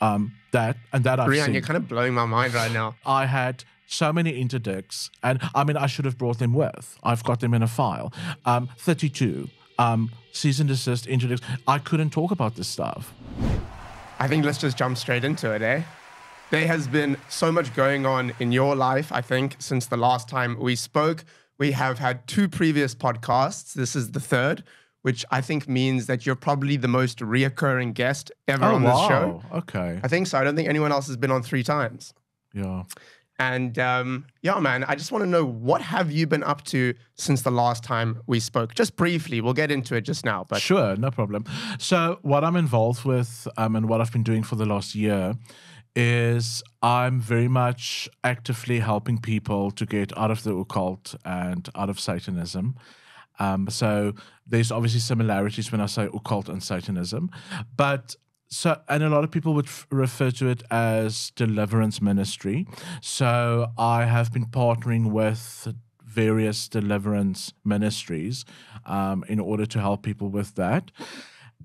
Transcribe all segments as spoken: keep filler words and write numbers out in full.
Um, that and that I've Rian, seen. You're kind of blowing my mind right now. I had so many interdicts, and I mean, I should have brought them with. I've got them in a file. Um, thirty-two, um, cease and desist, interdicts. I couldn't talk about this stuff. I think let's just jump straight into it, eh? There has been so much going on in your life, I think, since the last time we spoke. We have had two previous podcasts. This is the third, which I think means that you're probably the most reoccurring guest ever oh, on this wow. show. Okay. I think so. I don't think anyone else has been on three times. Yeah. And um, yeah, man, I just want to know, what have you been up to since the last time we spoke? Just briefly, we'll get into it just now. But sure, no problem. So what I'm involved with um, and what I've been doing for the last year is I'm very much actively helping people to get out of the occult and out of Satanism. Um, so there's obviously similarities when I say occult and Satanism, but so, and a lot of people would f refer to it as deliverance ministry. So I have been partnering with various deliverance ministries um, in order to help people with that.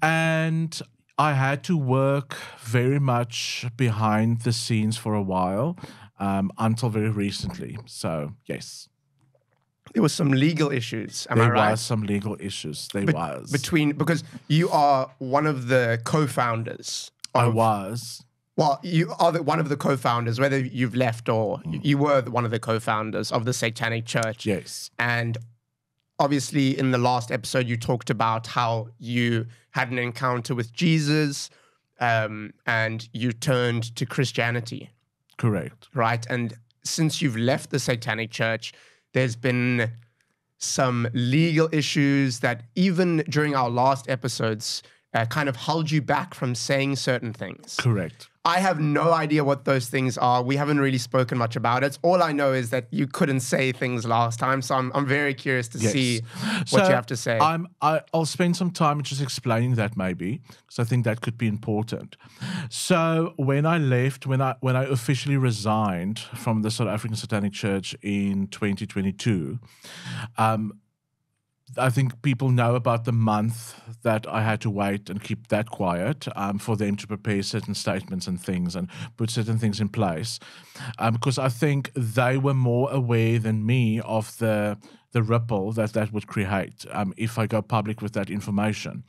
And I had to work very much behind the scenes for a while um, until very recently. So yes. There was some legal issues, am I right? There was some legal issues, there was. Between, because you are one of the co-founders. I was. Well, you are the, one of the co-founders, whether you've left or mm. you, you were the, one of the co-founders of the Satanic Church. Yes. And obviously in the last episode, you talked about how you had an encounter with Jesus um, and you turned to Christianity. Correct. Right? And since you've left the Satanic Church, there's been some legal issues that even during our last episodes uh, kind of held you back from saying certain things. Correct. I have no idea what those things are. We haven't really spoken much about it. All I know is that you couldn't say things last time, so I'm, I'm very curious to yes. see what so you have to say. I'm, I, I'll spend some time just explaining that maybe, because I think that could be important. So when I left, when I, when I officially resigned from the South African Satanic Church in twenty twenty-two, um, I think people know about the month that I had to wait and keep that quiet um, for them to prepare certain statements and things and put certain things in place. Um, because I think they were more aware than me of the, the ripple that that would create um, if I go public with that information.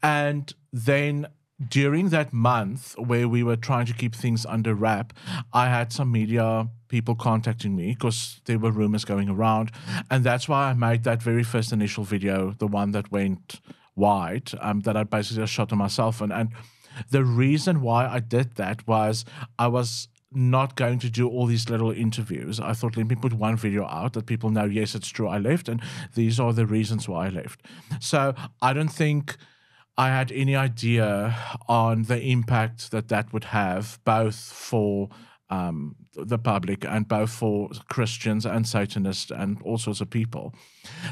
And then during that month where we were trying to keep things under wrap, I had some media people contacting me because there were rumors going around. And that's why I made that very first initial video, the one that went wide, um, that I basically shot on myself. And, and the reason why I did that was I was not going to do all these little interviews. I thought, let me put one video out that people know, yes, it's true, I left. And these are the reasons why I left. So I don't think I had any idea on the impact that that would have both for um, the public and both for Christians and Satanists and all sorts of people.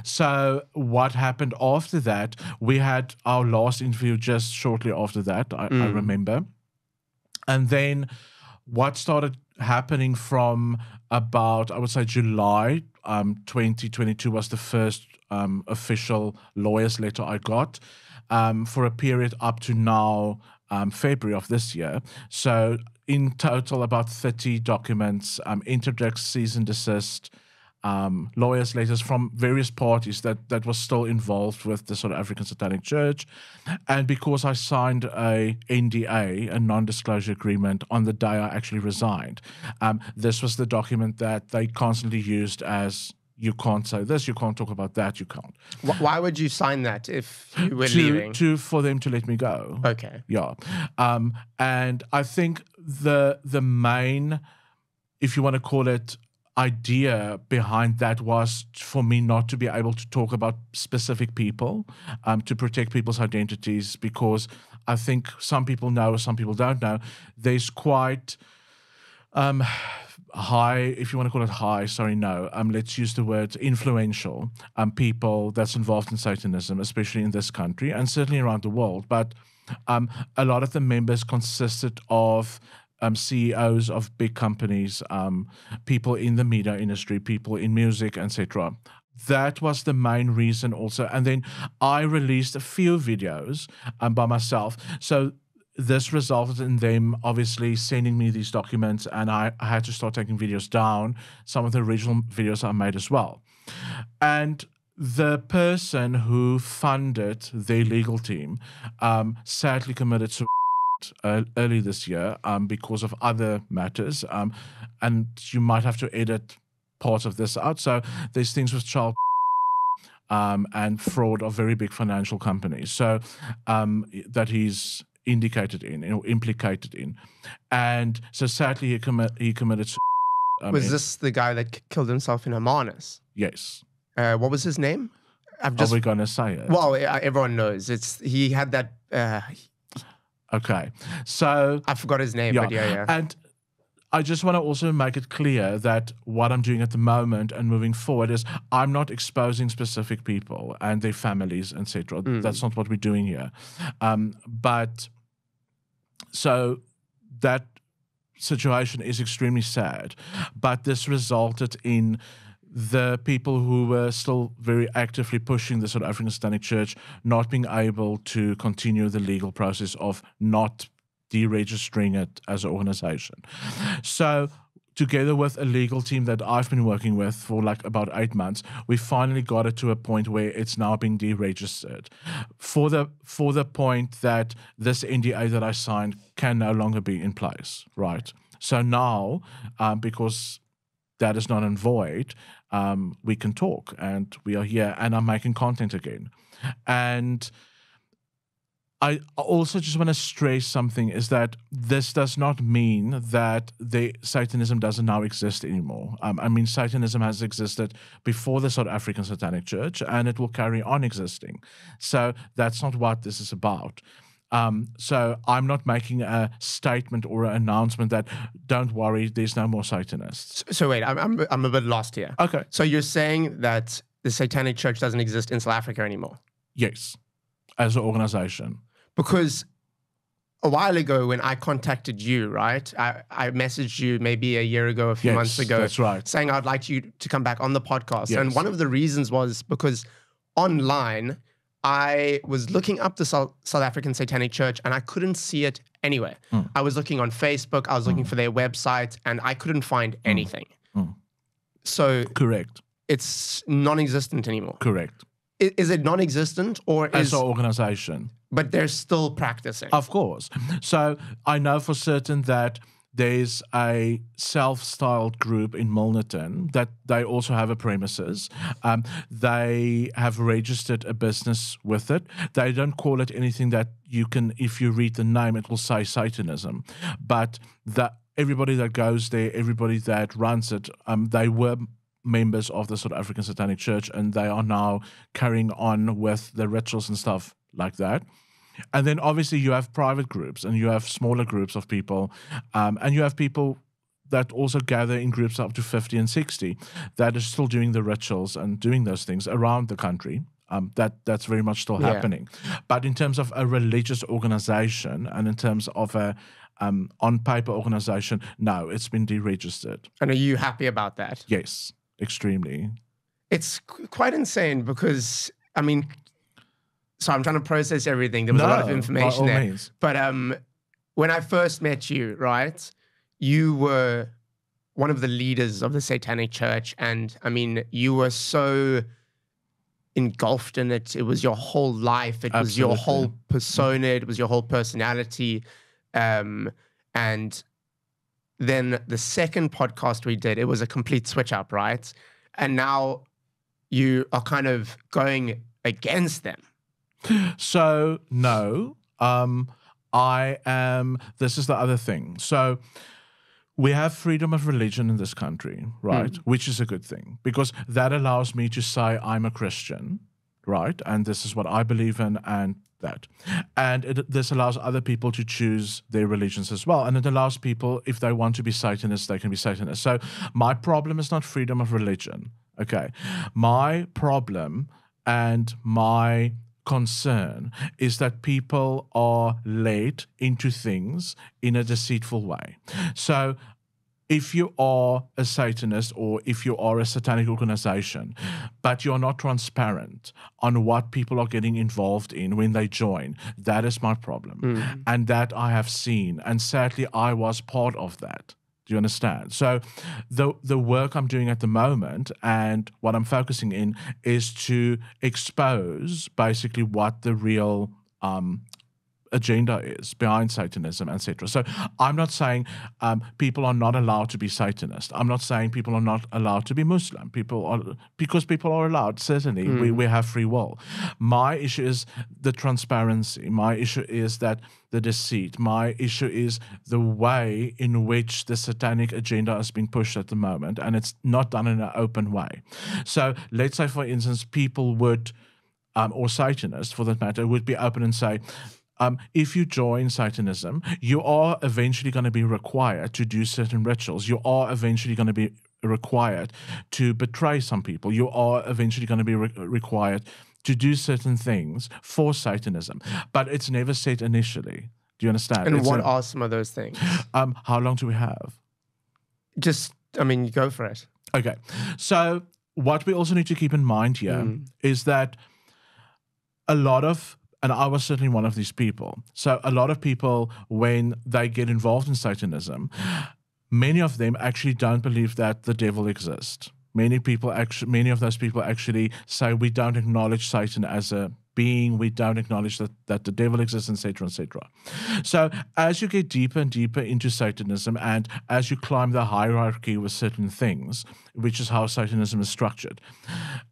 So what happened after that, we had our last interview just shortly after that, I, mm. I remember. And then what started happening from about, I would say, July um, twenty twenty-two was the first um, official lawyer's letter I got. Um, for a period up to now, um, February of this year. So in total, about thirty documents, um, interdicts, cease and desist, um, lawyers' letters from various parties that, that was still involved with the South African Satanic Church. And because I signed a N D A, a non-disclosure agreement, on the day I actually resigned, um, this was the document that they constantly used as, you can't say this, you can't talk about that, you can't. Why would you sign that if you were to, leaving? To, for them to let me go. Okay. Yeah. Um, and I think the, the main, if you want to call it, idea behind that was for me not to be able to talk about specific people, um, to protect people's identities, because I think some people know, some people don't know, there's quite... Um, high, if you want to call it high, sorry, no, um, let's use the word influential um, people that's involved in Satanism, especially in this country and certainly around the world. But um, a lot of the members consisted of um, C E Os of big companies, um, people in the media industry, people in music, et cetera. That was the main reason also. And then I released a few videos um, by myself. So this resulted in them obviously sending me these documents, and I, I had to start taking videos down, some of the original videos I made as well. And the person who funded their legal team um, sadly committed suicide uh, early this year um, because of other matters. Um, and you might have to edit parts of this out. So there's things with child um, and fraud of very big financial companies. So um, that he's indicated in or implicated in. And so sadly he, com he committed suicide. Um, was this the guy that killed himself in Hermanus? Yes. Uh, what was his name? I've just, Are we going to say it? Well, everyone knows. It's He had that... Uh, okay. So... I forgot his name, yeah. but yeah, yeah. And I just want to also make it clear that what I'm doing at the moment and moving forward is I'm not exposing specific people and their families, et cetera. Mm. That's not what we're doing here. Um, but so that situation is extremely sad. But this resulted in... the people who were still very actively pushing the South African Satanic Church not being able to continue the legal process of not deregistering it as an organization. So together with a legal team that I've been working with for like about eight months, we finally got it to a point where it's now been deregistered for the, for the point that this N D A that I signed can no longer be in place, right? So now, um, because... that is not in void, um, we can talk, and we are here, and I'm making content again. And I also just want to stress something, is that this does not mean that the Satanism doesn't now exist anymore. Um, I mean, Satanism has existed before the South African Satanic Church, and it will carry on existing. So that's not what this is about. Um, so I'm not making a statement or an announcement that don't worry, there's no more Satanists. So, so wait, I'm, I'm, I'm a bit lost here. Okay. So you're saying that the Satanic Church doesn't exist in South Africa anymore? Yes, as an organization. Because a while ago when I contacted you, right, I, I messaged you maybe a year ago, a few yes, months ago. That's right. Saying I'd like you to come back on the podcast. Yes. And one of the reasons was because online... I was looking up the South African Satanic Church and I couldn't see it anywhere. Mm. I was looking on Facebook, I was looking mm. for their website, and I couldn't find anything. Mm. So correct. It's non-existent anymore. Correct. Is, is it non-existent or is... As an organization. But they're still practicing. Of course. So I know for certain that there's a self-styled group in Milneton that they also have a premises. Um, they have registered a business with it. They don't call it anything that you can, if you read the name, it will say Satanism. But that everybody that goes there, everybody that runs it, um, they were members of the South African Satanic Church, and they are now carrying on with the rituals and stuff like that. And then obviously you have private groups and you have smaller groups of people, um, and you have people that also gather in groups up to fifty and sixty that are still doing the rituals and doing those things around the country. Um, that, that's very much still happening. Yeah. But in terms of a religious organization and in terms of a um, on-paper organization, no, it's been deregistered. And are you happy about that? Yes, extremely. It's quite insane because, I mean... So I'm trying to process everything. There was no, a lot of information there. Means. But um, when I first met you, right, you were one of the leaders of the Satanic Church. And I mean, you were so engulfed in it. It was your whole life. It Absolutely. was your whole persona. It was your whole personality. Um, and then the second podcast we did, it was a complete switch up, right? And now you are kind of going against them. So, no, um, I am, this is the other thing. So we have freedom of religion in this country, right? Mm. Which is a good thing because that allows me to say I'm a Christian, right? And this is what I believe in and that. And it, this allows other people to choose their religions as well. And it allows people, if they want to be Satanists, they can be Satanists. So my problem is not freedom of religion, okay? My problem and my... concern is that people are led into things in a deceitful way. So if you are a Satanist or if you are a satanic organization, but you're not transparent on what people are getting involved in when they join, that is my problem. Mm. And that I have seen. And sadly, I was part of that. Do you understand? So the the work I'm doing at the moment and what I'm focusing in is to expose basically what the real um, agenda is behind Satanism, et cetera. So I'm not saying um, people are not allowed to be Satanist. I'm not saying people are not allowed to be Muslim. People are, because people are allowed, certainly. Mm. We, we have free will. My issue is the transparency. My issue is that the deceit. My issue is the way in which the satanic agenda has been pushed at the moment, and it's not done in an open way. So let's say, for instance, people would, um, or Satanists for that matter, would be open and say, Um, if you join Satanism, you are eventually going to be required to do certain rituals. You are eventually going to be required to betray some people. You are eventually going to be re required to do certain things for Satanism. But it's never said initially. Do you understand? And it's what a, are some of those things? Um, how long do we have? Just, I mean, you go for it. Okay. So what we also need to keep in mind here mm. is that a lot of And I was certainly one of these people. So a lot of people, when they get involved in Satanism, many of them actually don't believe that the devil exists. Many people actually, many of those people actually say, we don't acknowledge Satan as a being. We don't acknowledge that, that the devil exists, et cetera, et cetera. So as you get deeper and deeper into Satanism and as you climb the hierarchy with certain things, which is how Satanism is structured,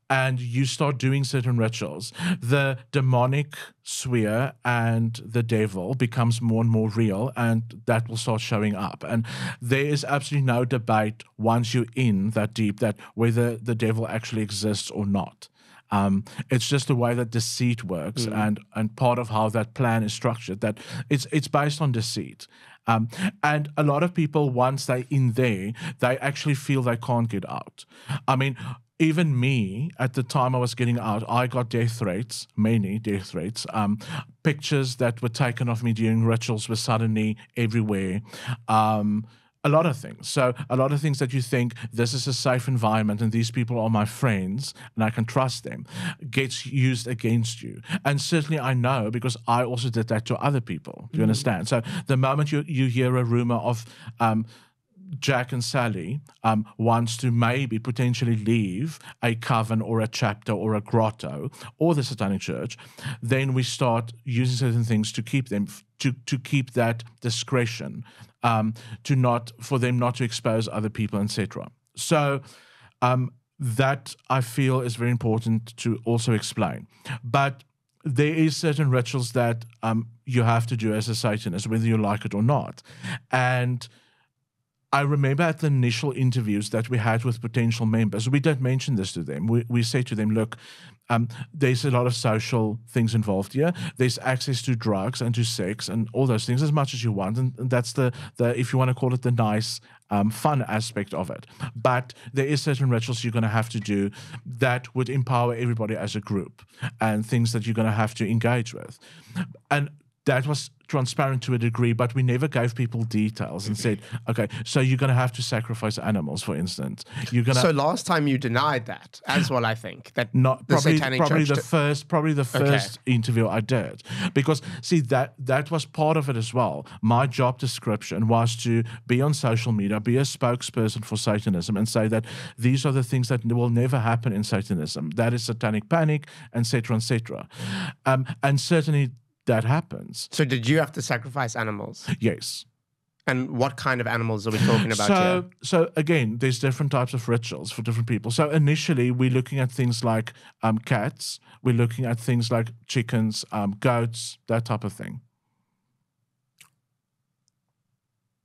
and you start doing certain rituals, the demonic sphere and the devil becomes more and more real, and that will start showing up. And there is absolutely no debate once you're in that deep that whether the devil actually exists or not. Um, it's just the way that deceit works, mm. and and part of how that plan is structured, that it's it's based on deceit. Um, and a lot of people, once they're in there, they actually feel they can't get out. I mean, even me, at the time I was getting out, I got death threats, many death threats. Um, pictures that were taken of me during rituals were suddenly everywhere. Um, a lot of things. So a lot of things that you think, this is a safe environment and these people are my friends and I can trust them, gets used against you. And certainly I know, because I also did that to other people. Do you mm. understand? So the moment you, you hear a rumor of... Um, Jack and Sally um, wants to maybe potentially leave a coven or a chapter or a grotto or the Satanic Church, then we start using certain things to keep them, to, to keep that discretion, um, to not, for them not to expose other people, et cetera. So um, that I feel is very important to also explain. But there is certain rituals that um, you have to do as a Satanist, whether you like it or not. And I remember at the initial interviews that we had with potential members, we did mention this to them. We, we said to them, look, um, there's a lot of social things involved here. There's access to drugs and to sex and all those things as much as you want. And, and that's the, the, if you want to call it, the nice um, fun aspect of it. But there is certain rituals you're going to have to do that would empower everybody as a group, and things that you're going to have to engage with. And that was transparent to a degree, but we never gave people details and said, okay, so you're going to have to sacrifice animals, for instance. You're going to. So last time you denied that as well, I think. That not the probably, Satanic probably Church the first, probably the first okay. interview I did, because see that that was part of it as well. My job description was to be on social media, be a spokesperson for Satanism, and say that these are the things that will never happen in Satanism. That is satanic panic, et cetera, et cetera. Um, and certainly. That happens. So did you have to sacrifice animals? Yes. And what kind of animals are we talking about so, here? So again, there's different types of rituals for different people. So initially, we're looking at things like um, cats. We're looking at things like chickens, um, goats, that type of thing.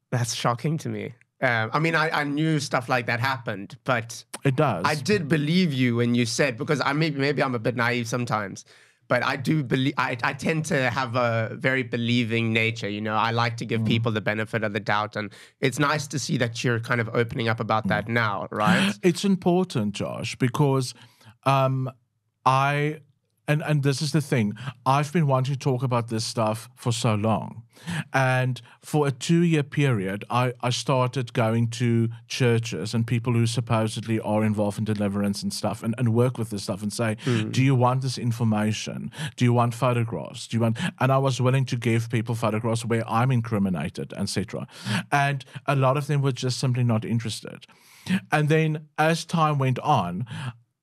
That's shocking to me. Um, I mean, I, I knew stuff like that happened, but... It does. I did believe you when you said, because I maybe, maybe I'm a bit naive sometimes, but I do believe, I, I tend to have a very believing nature, you know. I like to give mm. people the benefit of the doubt, and it's nice to see that you're kind of opening up about that mm. now, right? It's important, Josh, because um, I and and this is the thing, I've been wanting to talk about this stuff for so long. And for a two-year period, I, I started going to churches and people who supposedly are involved in deliverance and stuff and, and work with this stuff and say, mm. do you want this information? Do you want photographs? Do you want? And I was willing to give people photographs where I'm incriminated, et cetera. And a lot of them were just simply not interested. And then as time went on,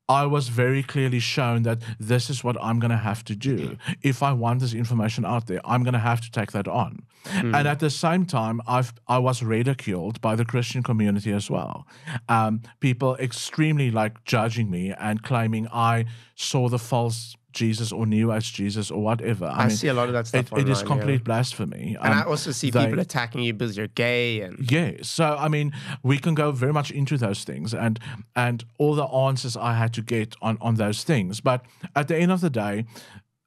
I was very clearly shown that this is what I'm going to have to do. If I want this information out there, I'm going to have to take that on. Mm. And at the same time, I've, I was ridiculed by the Christian community as well. Um, people extremely like judging me and claiming I saw the false Jesus or New Age Jesus or whatever. I, I mean, see a lot of that stuff. It, online, it is complete yeah. blasphemy. And um, I also see they, people attacking you because you're gay. And yeah, so I mean, we can go very much into those things and and all the answers I had to get on on those things. But at the end of the day,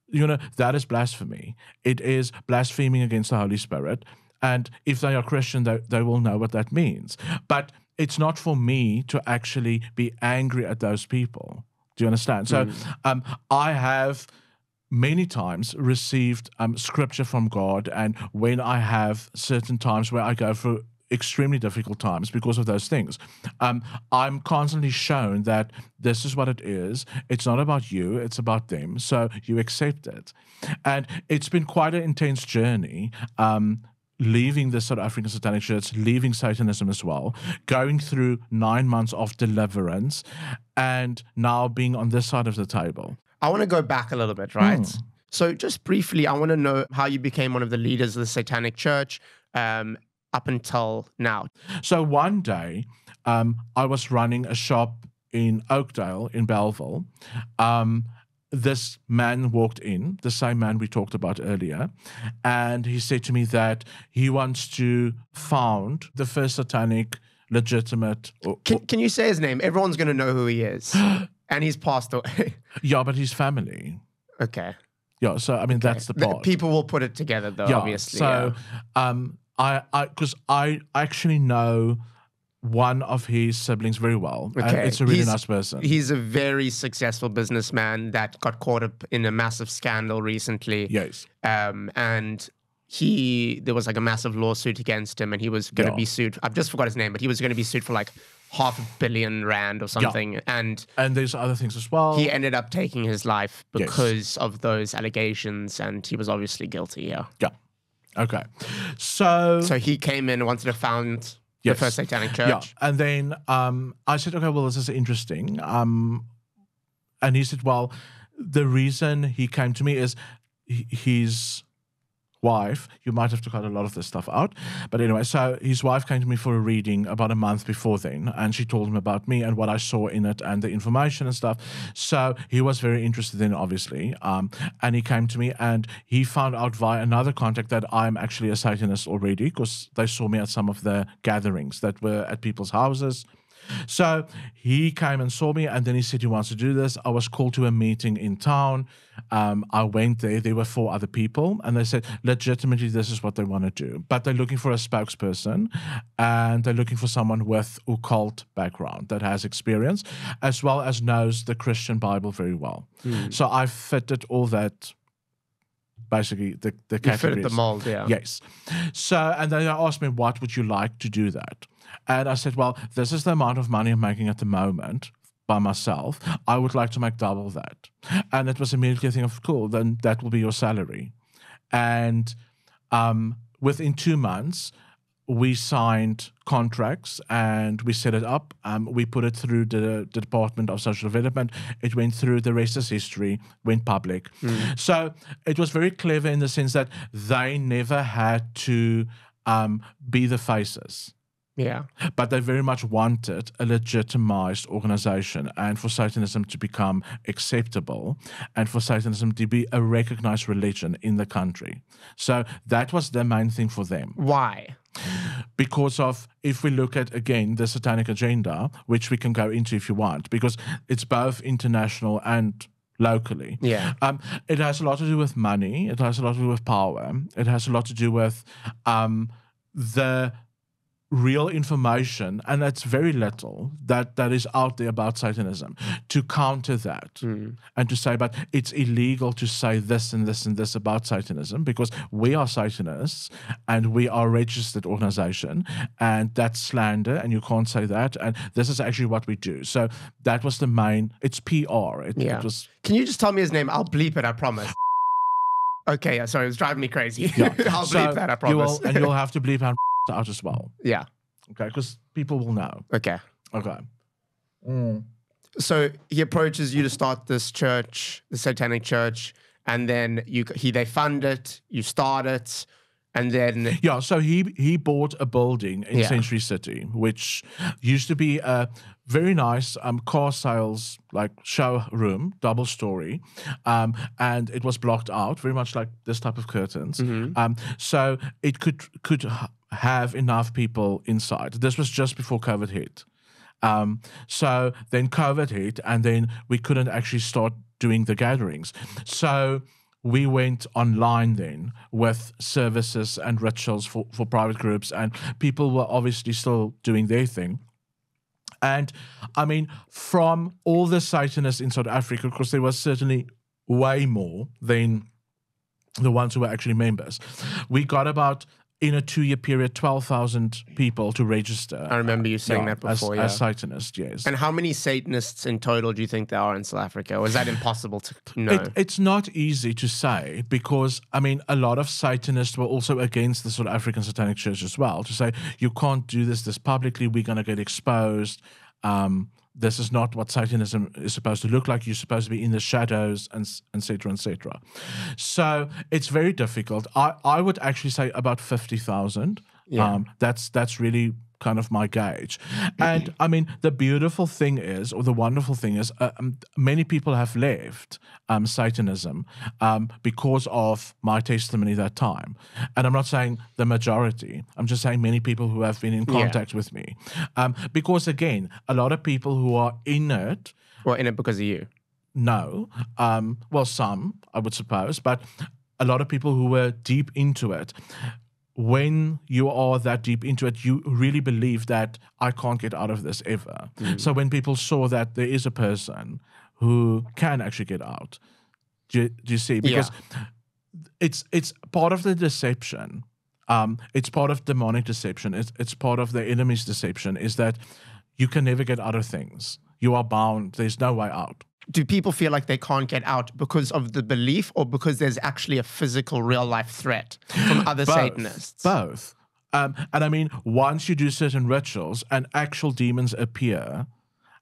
you know, that is blasphemy. It is blaspheming against the Holy Spirit. And if they are Christian, they they will know what that means. But it's not for me to actually be angry at those people. Do you understand? So mm. um, I have many times received um, scripture from God, and when I have certain times where I go through extremely difficult times because of those things, um, I'm constantly shown that this is what it is. It's not about you, it's about them. So you accept it. And it's been quite an intense journey. Um, leaving the South African Satanic Church, leaving Satanism as well, going through nine months of deliverance, and now being on this side of the table. I want to go back a little bit, right? Mm. So just briefly, I want to know how you became one of the leaders of the Satanic Church um, up until now. So one day, um, I was running a shop in Oakdale, in Belleville. Um, This man walked in, the same man we talked about earlier, and he said to me that he wants to found the first satanic legitimate... Or, can, can you say his name? Everyone's going to know who he is. And he's passed away. Yeah, but his family. Okay. Yeah, so I mean, okay. that's the part. People will put it together though, yeah, obviously. So, yeah. um, I, I, because I actually know... one of his siblings very well. Okay. And it's a really he's, nice person. He's a very successful businessman that got caught up in a massive scandal recently. Yes. Um, and he, there was like a massive lawsuit against him, and he was going to yeah. be sued. I've just forgot his name, but he was going to be sued for like half a billion rand or something. Yeah. And and there's other things as well. He ended up taking his life because yes. of those allegations, and he was obviously guilty. Yeah. Yeah. Okay. So. So he came in and wanted to found... Yes. The first Satanic Church. Yeah. And then um, I said, okay, well, this is interesting. Um, and he said, well, the reason he came to me is his wife, you might have to cut a lot of this stuff out. But anyway, so his wife came to me for a reading about a month before then, and she told him about me and what I saw in it and the information and stuff. So he was very interested in it, obviously. Um, and he came to me and he found out via another contact that I'm actually a Satanist already, because they saw me at some of the gatherings that were at people's houses. So he came and saw me, and then he said he wants to do this. I was called to a meeting in town. Um, I went there. There were four other people, and they said, legitimately, this is what they want to do. But they're looking for a spokesperson, and they're looking for someone with occult background that has experience, as well as knows the Christian Bible very well. Mm. So I fitted all that, basically, the, the categories. You fitted the mold, yeah. Yes. So, and then they asked me, what would you like to do that? And I said, well, this is the amount of money I'm making at the moment by myself. I would like to make double that. And it was immediately a thing of, cool, then that will be your salary. And um, within two months, we signed contracts and we set it up. Um, we put it through the, the Department of Social Development. It went through, the rest is history, went public. Mm. So it was very clever in the sense that they never had to um, be the faces. Yeah. But they very much wanted a legitimized organization, and for Satanism to become acceptable, and for Satanism to be a recognized religion in the country. So that was the main thing for them. Why? Because of, if we look at, again, the satanic agenda, which we can go into if you want, because it's both international and locally. Yeah. Um, it has a lot to do with money. It has a lot to do with power. It has a lot to do with um, the... real information, and that's very little that that is out there about Satanism, to counter that mm. and to say, but it's illegal to say this and this and this about Satanism because we are Satanists and we are a registered organization and that's slander and you can't say that and this is actually what we do. So that was the main, it's P R. It, yeah. it was, Can you just tell me his name? I'll bleep it, I promise. Okay, sorry, it was driving me crazy. Yeah. I'll so bleep that, I promise. You will, and you'll have to bleep out out as well. Yeah. Okay, because people will know. Okay. Okay. Mm. So he approaches you to start this church, the Satanic Church, and then you he they fund it, you start it, and then yeah. So he he bought a building in yeah. Century City, which used to be a very nice um car sales like showroom, double story, um, and it was blocked out, very much like this type of curtains. Mm-hmm. Um, so it could could. have enough people inside. This was just before COVID hit. Um, so then COVID hit and then we couldn't actually start doing the gatherings. So we went online then with services and rituals for, for private groups, and people were obviously still doing their thing. And I mean, from all the Satanists in South Africa, because there was certainly way more than the ones who were actually members, we got about in a two-year period, twelve thousand people to register. I remember you saying yeah, that before, as, yeah. As Satanists, yes. And how many Satanists in total do you think there are in South Africa? Or is that impossible to know? It, it's not easy to say because, I mean, a lot of Satanists were also against the South African Satanic Church as well, to say, you can't do this this publicly, we're going to get exposed. Um, this is not what Satanism is supposed to look like. You're supposed to be in the shadows, and et cetera, et cetera. So it's very difficult. I, I would actually say about fifty thousand. Yeah. Um, that's, that's really kind of my gauge. And I mean, the beautiful thing is, or the wonderful thing is, uh, um, many people have left um, Satanism um, because of my testimony that time. And I'm not saying the majority. I'm just saying many people who have been in contact yeah. with me. Um, because again, a lot of people who are in it. Well, in it because of you. No. Um, well, some, I would suppose. But a lot of people who were deep into it, when you are that deep into it, you really believe that I can't get out of this ever. Mm. So when people saw that there is a person who can actually get out, do you, do you see? Because yeah. it's it's part of the deception. Um, it's part of demonic deception. It's, it's part of the enemy's deception is that you can never get out of things. You are bound. There's no way out. Do people feel like they can't get out because of the belief or because there's actually a physical real life threat from other both, Satanists? Both. Um, and I mean, once you do certain rituals and actual demons appear,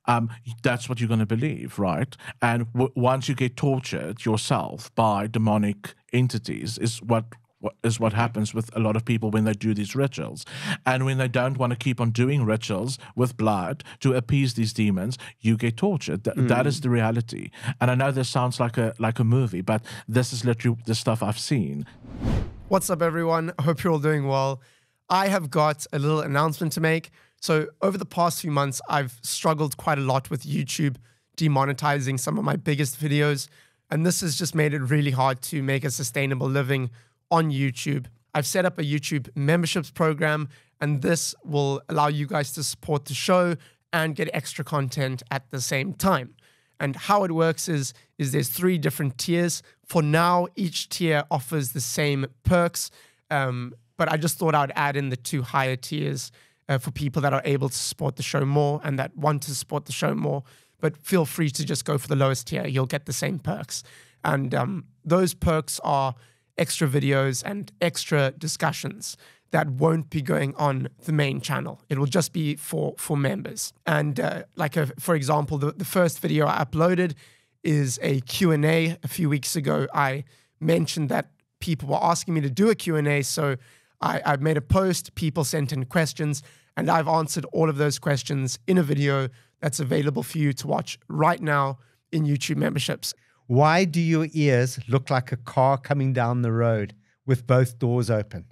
um, that's what you're going to believe, right? And w once you get tortured yourself by demonic entities is what, what is what happens with a lot of people when they do these rituals. And when they don't want to keep on doing rituals with blood to appease these demons, you get tortured. Th mm. That is the reality. And I know this sounds like a, like a movie, but this is literally the stuff I've seen. What's up, everyone? I hope you're all doing well. I have got a little announcement to make. So over the past few months, I've struggled quite a lot with YouTube demonetizing some of my biggest videos. And this has just made it really hard to make a sustainable living on YouTube. I've set up a YouTube memberships program, and this will allow you guys to support the show and get extra content at the same time. And how it works is, is there's three different tiers. For now, each tier offers the same perks, um, but I just thought I'd add in the two higher tiers uh, for people that are able to support the show more and that want to support the show more, but feel free to just go for the lowest tier. You'll get the same perks. And um, those perks are extra videos and extra discussions that won't be going on the main channel. It will just be for, for members. And uh, like, a, for example, the, the first video I uploaded is a Q and A. A few weeks ago, I mentioned that people were asking me to do a Q and A, so I, I made a post, people sent in questions, and I've answered all of those questions in a video that's available for you to watch right now in YouTube memberships. Why do your ears look like a car coming down the road with both doors open?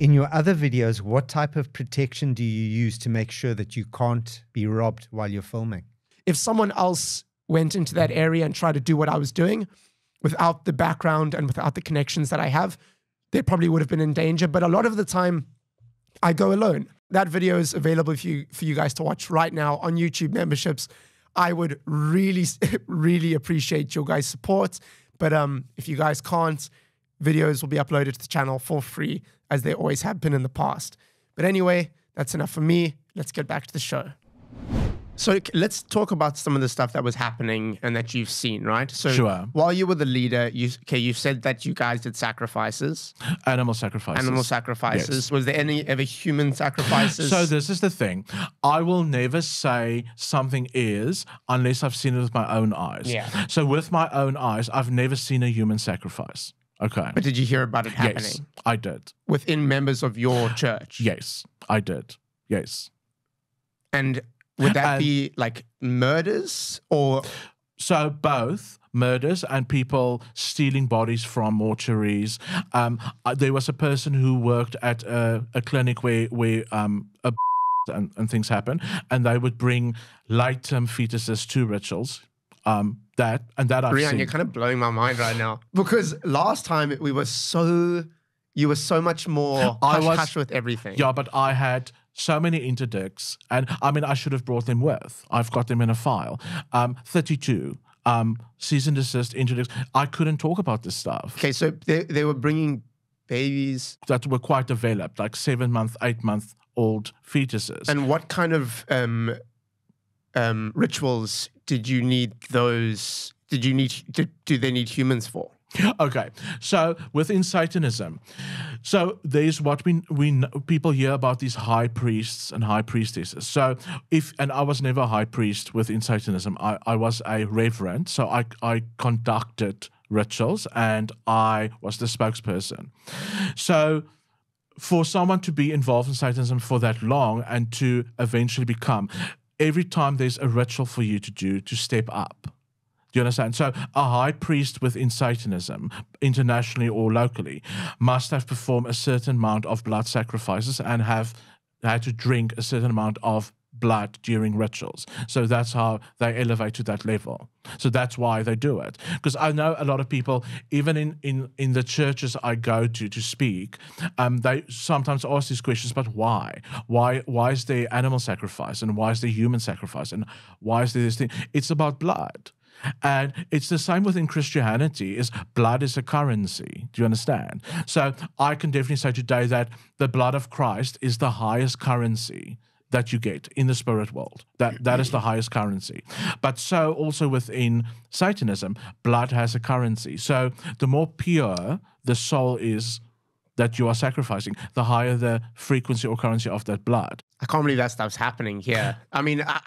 In your other videos, what type of protection do you use to make sure that you can't be robbed while you're filming? If someone else went into that area and tried to do what I was doing without the background and without the connections that I have, they probably would have been in danger. But a lot of the time I go alone. That video is available for you, for you guys to watch right now on YouTube memberships. I would really, really appreciate your guys' support. But um, if you guys can't, videos will be uploaded to the channel for free, as they always have been in the past. But anyway, that's enough for me. Let's get back to the show. So let's talk about some of the stuff that was happening and that you've seen, right? So sure. While you were the leader, you okay, you said that you guys did sacrifices. Animal sacrifices. Animal sacrifices. Yes. Was there any ever human sacrifices? So this is the thing. I will never say something is unless I've seen it with my own eyes. Yeah. So with my own eyes, I've never seen a human sacrifice. Okay. But did you hear about it happening? Yes, I did. Within members of your church? Yes, I did. Yes. And... would that um, be like murders or? So both murders and people stealing bodies from mortuaries. Um, there was a person who worked at a, a clinic where, where um, a and, and things happen, and they would bring light-term fetuses to rituals. Um, that and that I've Brian, seen. You're kind of blowing my mind right now, because last time we were so, you were so much more I hush, was, hush with everything. Yeah, but I had so many interdicts, and I mean, I should have brought them with. I've got them in a file. Um, thirty-two, um, cease and desist, interdicts. I couldn't talk about this stuff. Okay, so they, they were bringing babies that were quite developed, like seven-month, eight-month-old fetuses. And what kind of um, um, rituals did you need those? Did you need? Did, do they need humans for? Okay, so within Satanism, so there's what we we people hear about these high priests and high priestesses. So if and I was never a high priest within Satanism. I I was a reverend, so I I conducted rituals and I was the spokesperson. So for someone to be involved in Satanism for that long and to eventually become, every time there's a ritual for you to do to step up. Do you understand? So a high priest within Satanism, internationally or locally, must have performed a certain amount of blood sacrifices and have had to drink a certain amount of blood during rituals. So that's how they elevate to that level. So that's why they do it. Because I know a lot of people, even in, in, in the churches I go to to speak, um, they sometimes ask these questions, but why? Why why is there animal sacrifice? And why is there human sacrifice? And why is there this thing? It's about blood. And it's the same within Christianity, is blood is a currency. Do you understand? So I can definitely say today that the blood of Christ is the highest currency that you get in the spirit world. That, that is the highest currency. But so also within Satanism, blood has a currency. So the more pure the soul is that you are sacrificing, the higher the frequency or currency of that blood. I can't believe that stuff's happening here. I mean... I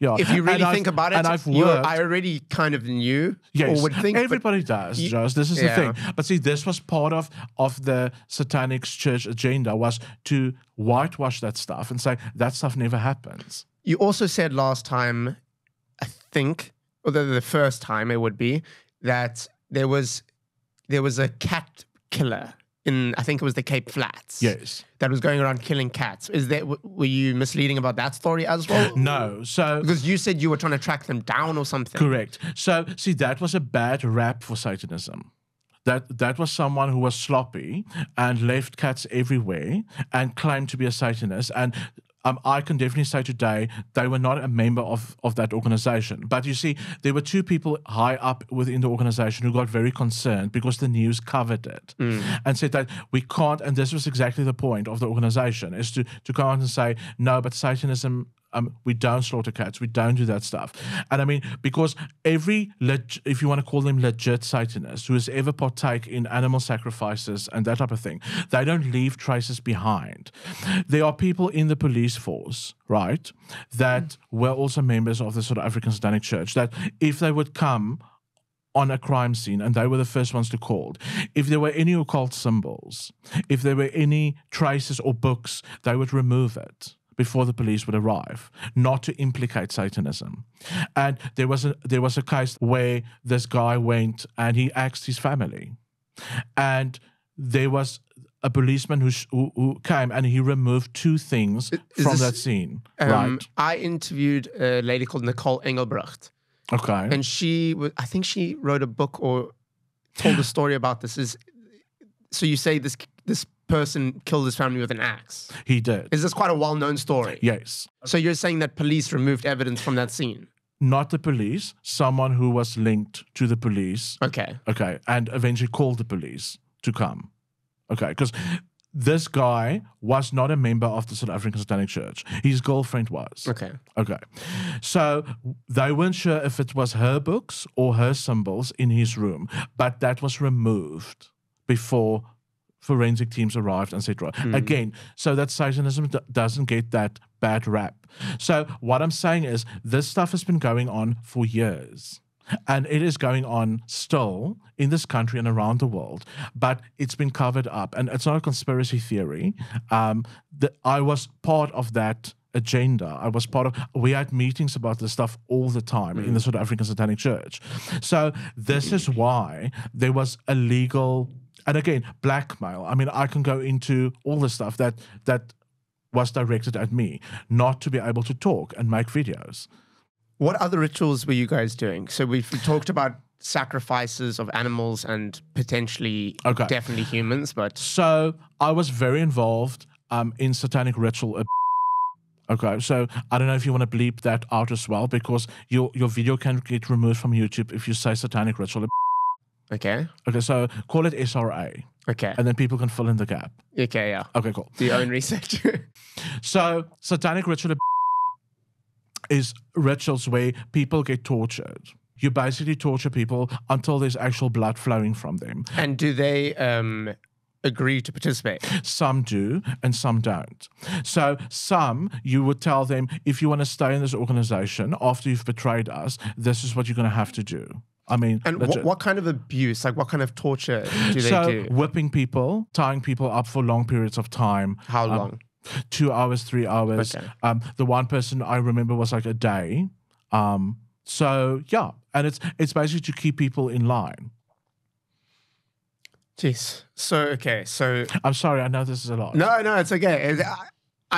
Yeah. If you really think about it, and I've worked, I already kind of knew. Yes, or would think, everybody does, you, Josh. This is yeah. the thing. But see, this was part of, of the Satanic Church agenda, was to whitewash that stuff and say, that stuff never happens. You also said last time, I think, or the, the first time it would be, that there was, there was a cat killer in, I think it was the Cape Flats. Yes. That was going around killing cats. Is that, were you misleading about that story as well? No. So because you said you were trying to track them down or something. Correct. So see, that was a bad rap for Satanism. That that was someone who was sloppy and left cats everywhere and claimed to be a Satanist. And um, I can definitely say today they were not a member of, of that organization. But you see, there were two people high up within the organization who got very concerned because the news covered it mm. and said that we can't, and this was exactly the point of the organization, is to, to come out and say, no, but Satanism, um, we don't slaughter cats, we don't do that stuff. And I mean, because every, leg if you want to call them legit Satanists, who has ever partake in animal sacrifices and that type of thing, they don't leave traces behind. There are people in the police force, right, that mm. were also members of the South African Satanic Church, that if they would come on a crime scene, and they were the first ones to call, if there were any occult symbols, if there were any traces or books, they would remove it before the police would arrive, not to implicate Satanism. And there was a, there was a case where this guy went and he axed his family. And there was a policeman who, sh who, who came and he removed two things Is from this, that scene. Um, right? I interviewed a lady called Nicole Engelbrecht. Okay. And she, was, I think she wrote a book or told a story about this. Is So you say this this person killed his family with an axe? He did. Is this quite a well-known story? Yes. So you're saying that police removed evidence from that scene? Not the police, someone who was linked to the police. Okay. Okay, and eventually called the police to come. Okay, because this guy was not a member of the South African Satanic Church. His girlfriend was. Okay. Okay. So they weren't sure if it was her books or her symbols in his room, but that was removed before forensic teams arrived, et cetera. Mm. Again, so that Satanism doesn't get that bad rap. So what I'm saying is this stuff has been going on for years. And it is going on still in this country and around the world, but it's been covered up. And it's not a conspiracy theory. Um, that I was part of that agenda. I was part of, we had meetings about this stuff all the time mm. in the South African Satanic Church. So this is why there was a legal, and again, blackmail. I mean, I can go into all the stuff that, that was directed at me, not to be able to talk and make videos. What other rituals were you guys doing? So we've we talked about sacrifices of animals and potentially okay. definitely humans, but... So I was very involved um, in satanic ritual. Okay, so I don't know if you want to bleep that out as well, because your, your video can get removed from YouTube if you say satanic ritual. Okay. Okay, so call it S R A. Okay. And then people can fill in the gap. Okay, yeah. Okay, cool. Do your own research. So satanic ritual is rituals where people get tortured. You basically torture people until there's actual blood flowing from them. And do they um, agree to participate? Some do and some don't. So some, you would tell them, if you want to stay in this organization after you've betrayed us, this is what you're going to have to do. I mean, and what, what kind of abuse, like what kind of torture do they so, do? So whipping people, tying people up for long periods of time. How long? Um, Two hours, three hours. Okay. Um, the one person I remember was like a day. Um, so yeah, and it's it's basically to keep people in line. Jeez. So okay. So I'm sorry. I know this is a lot. No, no, it's okay. I,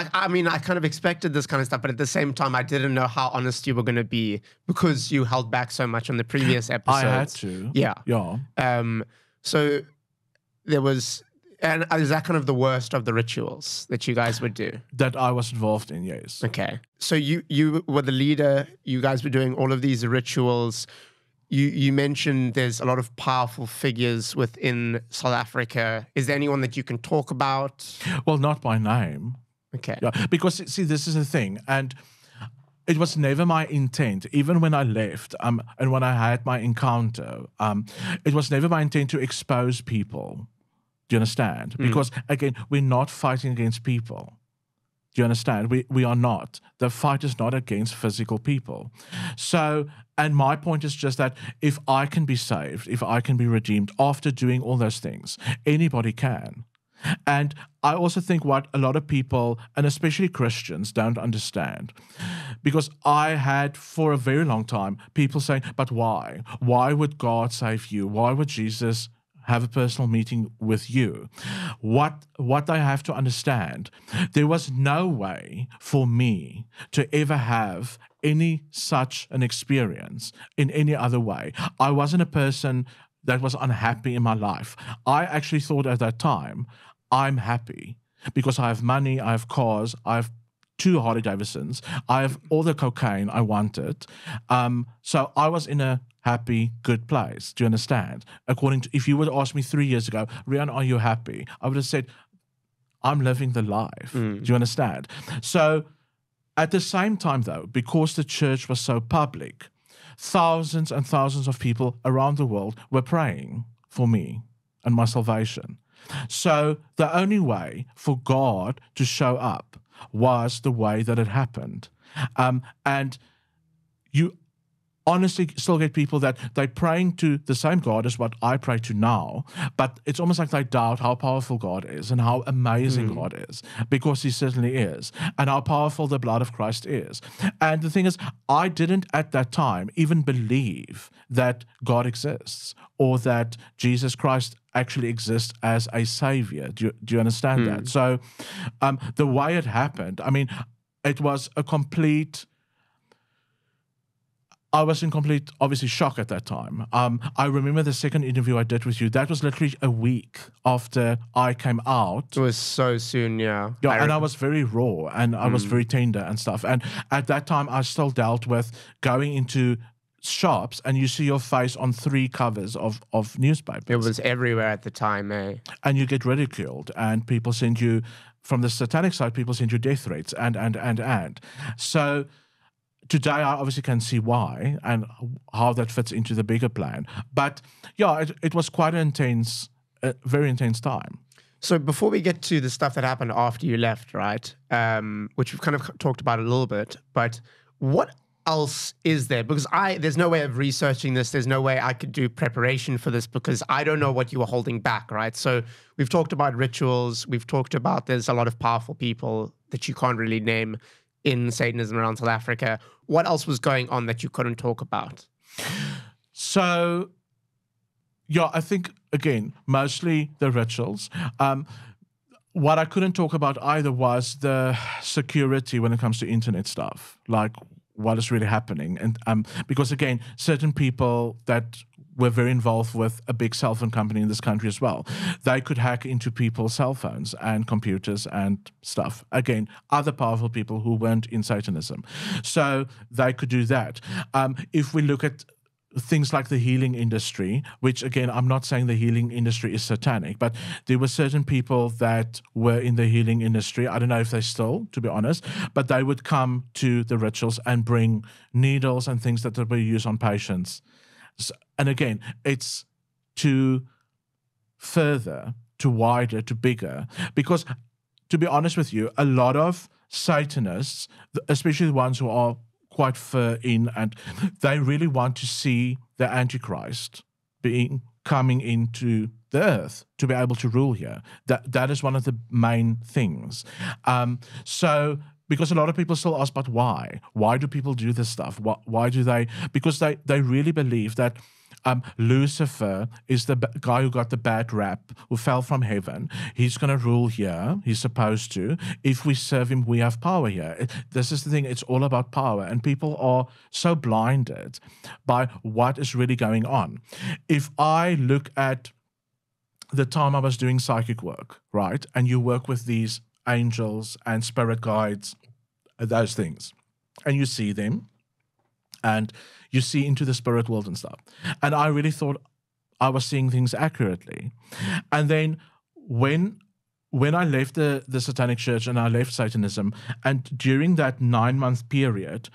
I, I mean, I kind of expected this kind of stuff, but at the same time, I didn't know how honest you were going to be because you held back so much on the previous episodes. I had to. Yeah. Yeah. Um. So there was. And is that kind of the worst of the rituals that you guys would do? That I was involved in, yes. Okay. So you you were the leader. You guys were doing all of these rituals. You, you mentioned there's a lot of powerful figures within South Africa. Is there anyone that you can talk about? Well, not by name. Okay. Yeah, because, see, this is the thing. And it was never my intent, even when I left um, and when I had my encounter, um, it was never my intent to expose people. Do you understand? Because, mm. again, we're not fighting against people. Do you understand? We, we are not. The fight is not against physical people. So, and my point is just that if I can be saved, if I can be redeemed after doing all those things, anybody can. And I also think what a lot of people, and especially Christians, don't understand, because I had for a very long time people saying, but why? Why would God save you? Why would Jesus have a personal meeting with you? What, what I have to understand, there was no way for me to ever have any such an experience in any other way. I wasn't a person that was unhappy in my life. I actually thought at that time, I'm happy because I have money, I have cars, I have two Harley Davidsons, I have all the cocaine I wanted. Um, so I was in a happy, good place. Do you understand? According to, if you would ask me three years ago, Rian, are you happy? I would have said, I'm living the life. Mm. Do you understand? So at the same time though, because the church was so public, thousands and thousands of people around the world were praying for me and my salvation. So the only way for God to show up was the way that it happened. Um, and you honestly still get people that they're praying to the same God as what I pray to now, but it's almost like they doubt how powerful God is and how amazing mm. God is, because he certainly is, and how powerful the blood of Christ is. And the thing is, I didn't at that time even believe that God exists or that Jesus Christ actually exists as a savior. Do you, do you understand mm. that? So um, the way it happened, I mean, it was a complete... I was in complete, obviously, shock at that time. Um, I remember the second interview I did with you. That was literally a week after I came out. It was so soon, yeah. Yeah, I and I was very raw and I mm. was very tender and stuff. And at that time, I still dealt with going into shops and you see your face on three covers of, of newspapers. It was everywhere at the time, eh? And you get ridiculed and people send you, from the satanic side, people send you death threats and, and, and, and. So... Today, I obviously can see why and how that fits into the bigger plan. But yeah, it, it was quite an intense, uh, very intense time. So before we get to the stuff that happened after you left, right, um, which we've kind of talked about a little bit, but what else is there? Because I there's no way of researching this. There's no way I could do preparation for this because I don't know what you were holding back, right? So we've talked about rituals. We've talked about there's a lot of powerful people that you can't really name in Satanism around South Africa. What else was going on that you couldn't talk about? So, yeah, I think, again, mostly the rituals. Um, what I couldn't talk about either was the security when it comes to internet stuff, like what is really happening. And um, because, again, certain people that were very involved with a big cell phone company in this country as well, they could hack into people's cell phones and computers and stuff. Again, other powerful people who weren't in Satanism. So they could do that. Um, if we look at things like the healing industry, which again, I'm not saying the healing industry is satanic, but there were certain people that were in the healing industry. I don't know if they still, to be honest, but they would come to the rituals and bring needles and things that were used on patients. So, and again, it's to further, to wider, to bigger. Because to be honest with you, a lot of Satanists, especially the ones who are quite far in, and they really want to see the Antichrist being coming into the earth to be able to rule here. That, that is one of the main things. Um, so... Because a lot of people still ask, but why? Why do people do this stuff? Why, why do they? Because they, they really believe that um, Lucifer is the b guy who got the bad rap, who fell from heaven. He's going to rule here. He's supposed to. If we serve him, we have power here. It, this is the thing. It's all about power. And people are so blinded by what is really going on. If I look at the time I was doing psychic work, right, and you work with these angels and spirit guides, those things, and you see them and you see into the spirit world and stuff, and I really thought I was seeing things accurately. And then when when I left the the Satanic Church and I left Satanism, and during that nine month period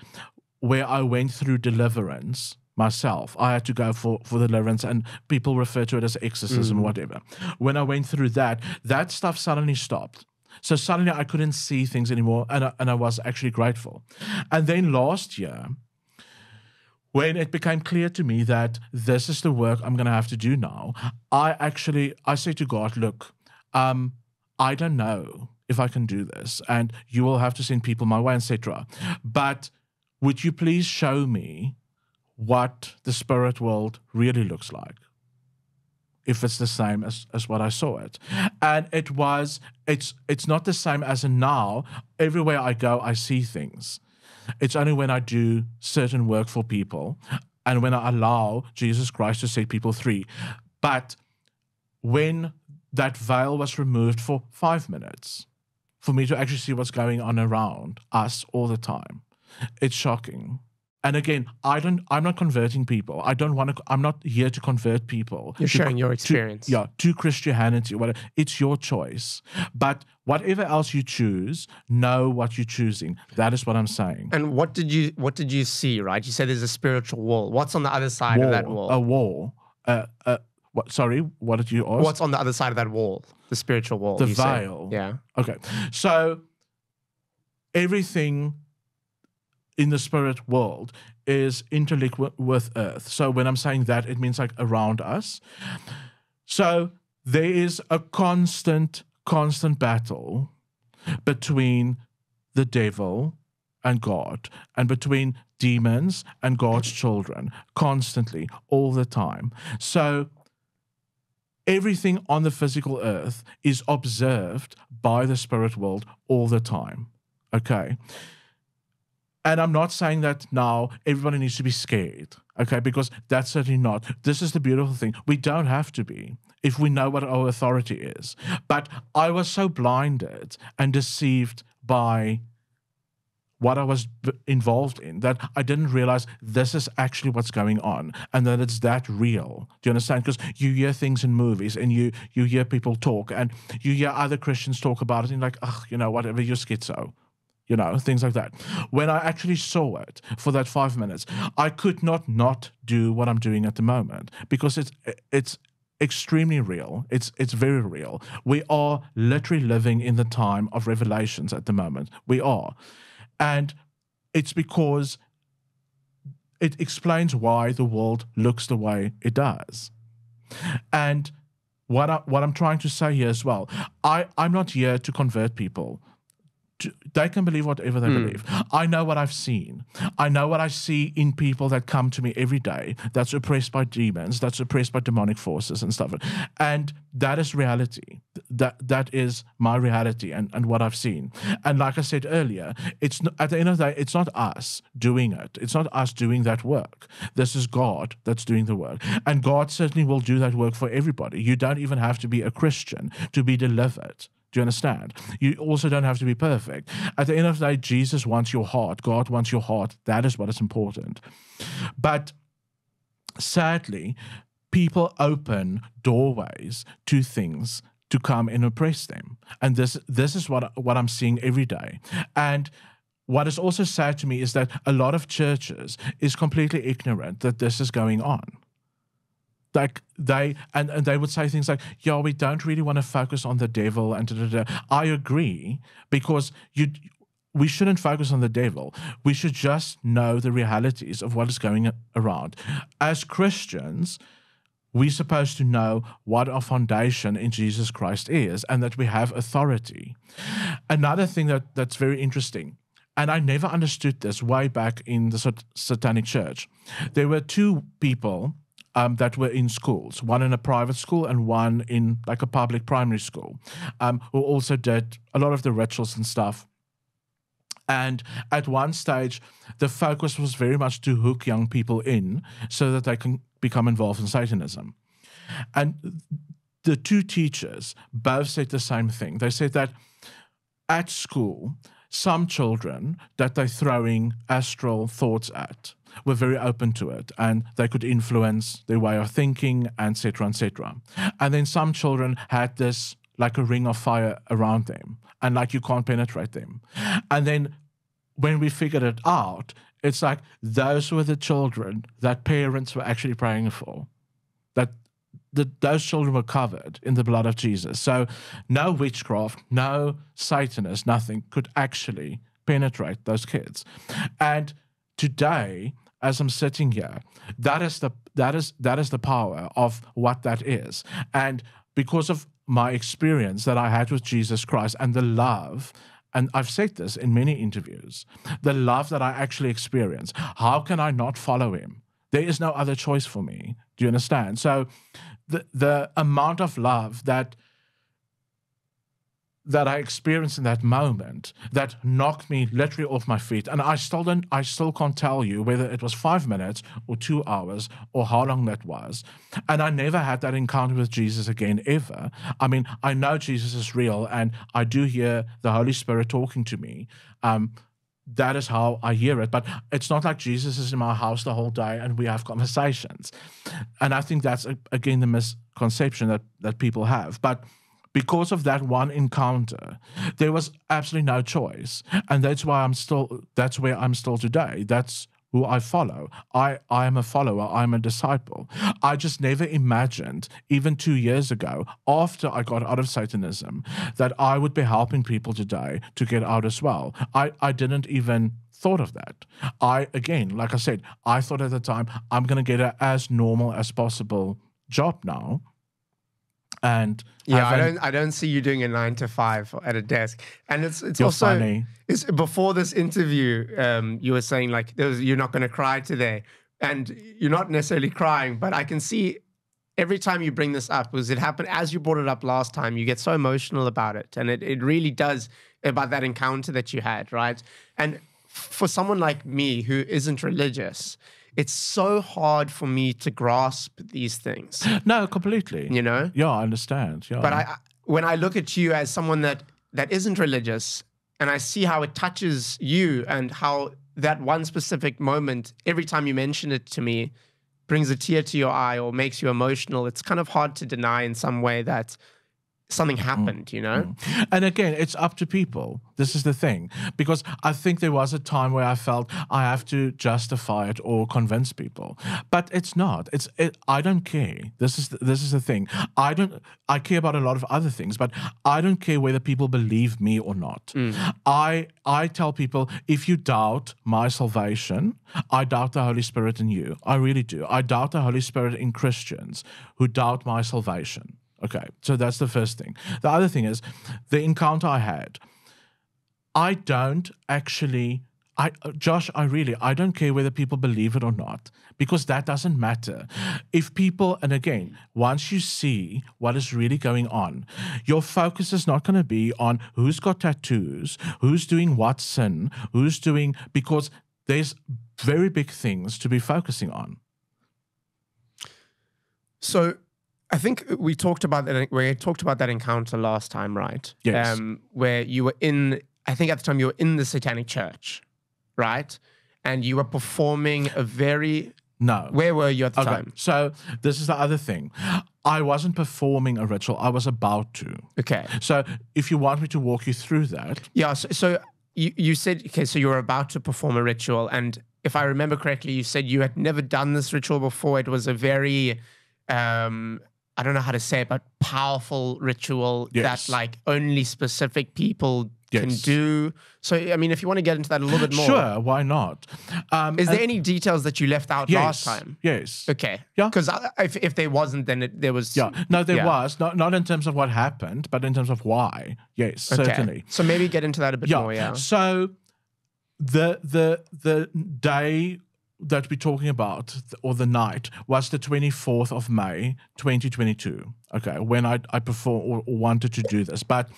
where I went through deliverance myself, I had to go for, for deliverance, and people refer to it as exorcism, mm. whatever. When I went through that, that stuff suddenly stopped. So suddenly I couldn't see things anymore, and I, and I was actually grateful. And then last year, when it became clear to me that this is the work I'm going to have to do now, I actually, I say to God, look, um, I don't know if I can do this, and you will have to send people my way, et cetera. But would you please show me what the spirit world really looks like? If it's the same as, as what I saw it. And it was, it's, it's not the same as in now. Everywhere I go, I see things. It's only when I do certain work for people and when I allow Jesus Christ to set people free. But when that veil was removed for five minutes, for me to actually see what's going on around us all the time, it's shocking. And again, I don't, I'm not converting people. I don't want to, I'm not here to convert people. You're sharing your experience. To, yeah, to Christianity. Whatever. It's your choice. But whatever else you choose, know what you're choosing. That is what I'm saying. And what did you, what did you see, right? You said there's a spiritual wall. What's on the other side wall, of that wall? A wall. Uh, uh, what, sorry, what did you ask? What's on the other side of that wall? The spiritual wall. The veil. Said. Yeah. Okay. So everything in the spirit world is interlinked with earth. So when I'm saying that, it means like around us. So there is a constant, constant battle between the devil and God, and between demons and God's children, constantly, all the time. So everything on the physical earth is observed by the spirit world all the time. Okay. And I'm not saying that now everybody needs to be scared, okay? Because that's certainly not. This is the beautiful thing. We don't have to be if we know what our authority is. But I was so blinded and deceived by what I was b involved in that I didn't realize this is actually what's going on and that it's that real. Do you understand? Because you hear things in movies and you you hear people talk and you hear other Christians talk about it and you're like, oh, you know, whatever, you're schizo. You know, things like that. When I actually saw it for that five minutes, I could not not do what I'm doing at the moment because it's it's extremely real. It's it's very real. We are literally living in the time of revelations at the moment. We are. And it's because it explains why the world looks the way it does. And what, I, what I'm trying to say here as well, I, I'm not here to convert people. They can believe whatever they mm. believe. I know what I've seen. I know what I see in people that come to me every day that's oppressed by demons, that's oppressed by demonic forces and stuff. And that is reality. That That is my reality and, and what I've seen. And like I said earlier, it's at the end of the day, it's not us doing it. It's not us doing that work. This is God that's doing the work. And God certainly will do that work for everybody. You don't even have to be a Christian to be delivered. Do you understand? You also don't have to be perfect. At the end of the day, Jesus wants your heart. God wants your heart. That is what is important. But sadly, people open doorways to things to come and oppress them. And this this is what, what I'm seeing every day. And what is also sad to me is that a lot of churches is completely ignorant that this is going on. Like they and, and they would say things like, "Yo, we don't really want to focus on the devil." And da, da, da. I agree, because you, we shouldn't focus on the devil. We should just know the realities of what is going around. As Christians, we're supposed to know what our foundation in Jesus Christ is, and that we have authority. Another thing that that's very interesting, and I never understood this way back in the sat Satanic Church, there were two people. Um, that were in schools, one in a private school and one in like a public primary school, um, who also did a lot of the rituals and stuff. And at one stage, the focus was very much to hook young people in so that they can become involved in Satanism. And the two teachers both said the same thing. They said that at school, some children that they're throwing astral thoughts at were very open to it, and they could influence their way of thinking, et cetera, et cetera. And then some children had this like a ring of fire around them, and like you can't penetrate them. And then when we figured it out, it's like those were the children that parents were actually praying for, that The, those children were covered in the blood of Jesus. So no witchcraft, no Satanist, nothing could actually penetrate those kids. And today, as I'm sitting here, that is the, that is, that is the power of what that is. And because of my experience that I had with Jesus Christ and the love, and I've said this in many interviews, the love that I actually experience, how can I not follow him? There is no other choice for me. Do you understand? So the the amount of love that that I experienced in that moment that knocked me literally off my feet. And I still don't I still can't tell you whether it was five minutes or two hours or how long that was. And I never had that encounter with Jesus again ever. I mean, I know Jesus is real and I do hear the Holy Spirit talking to me. Um That is how I hear it. But it's not like Jesus is in my house the whole day and we have conversations. And I think that's, again, the misconception that, that people have. But because of that one encounter, there was absolutely no choice. And that's why I'm still, that's where I'm still today. That's who I follow. I, I am a follower. I'm a disciple. I just never imagined, even two years ago, after I got out of Satanism, that I would be helping people today to get out as well. I, I didn't even thought of that. I, again, like I said, I thought at the time, I'm going to get a as normal as possible job now. And yeah, I don't, I don't see you doing a nine to five at a desk. And it's, it's also, funny. It's before this interview, um, you were saying like, there was, you're not going to cry today, and you're not necessarily crying, but I can see every time you bring this up, was it happened as you brought it up last time, you get so emotional about it. And it, it really does about that encounter that you had. Right. And for someone like me who isn't religious, it's so hard for me to grasp these things. No, completely. You know? Yeah, I understand. Yeah. But I, when I look at you as someone that, that isn't religious, and I see how it touches you and how that one specific moment, every time you mention it to me, brings a tear to your eye or makes you emotional, it's kind of hard to deny in some way that something happened, mm, you know? Mm. And again, it's up to people. This is the thing. Because I think there was a time where I felt I have to justify it or convince people. But it's not. It's it, I don't care. This is the, this is the thing. I don't I care about a lot of other things, but I don't care whether people believe me or not. Mm. I I tell people, if you doubt my salvation, I doubt the Holy Spirit in you. I really do. I doubt the Holy Spirit in Christians who doubt my salvation. Okay, so that's the first thing. The other thing is the encounter I had. I don't actually, I Josh, I really, I don't care whether people believe it or not, because that doesn't matter. If people, and again, once you see what is really going on, your focus is not going to be on who's got tattoos, who's doing what sin, who's doing, because there's very big things to be focusing on. So, I think we talked about that. We talked about that encounter last time, right? Yes. Um, where you were in, I think at the time you were in the Satanic Church, right? And you were performing a very no. Where were you at the okay. time? So this is the other thing. I wasn't performing a ritual. I was about to. Okay. So if you want me to walk you through that, yeah. So, so you you said okay. So you were about to perform a ritual, and if I remember correctly, you said you had never done this ritual before. It was a very um, I don't know how to say it, but powerful ritual yes. that like only specific people yes. can do. So, I mean, if you want to get into that a little bit more. Sure, why not? Um, Is there any details that you left out yes, last time? Yes. Okay. Yeah. Because if, if there wasn't, then it, there was. Yeah. No, there yeah. was. Not, not in terms of what happened, but in terms of why. Yes, okay. certainly. So maybe get into that a bit yeah. more, yeah. So the, the, the day that we're talking about, or the night, was the twenty-fourth of May, twenty twenty-two, okay, when I, I performed or, or wanted to do this. But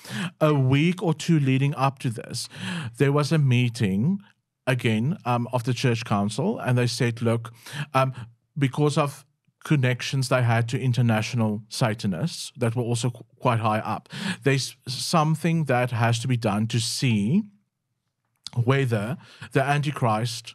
a week or two leading up to this, there was a meeting, again, um, of the church council, and they said, look, um, because of connections they had to international Satanists that were also qu quite high up, there's something that has to be done to see whether the Antichrist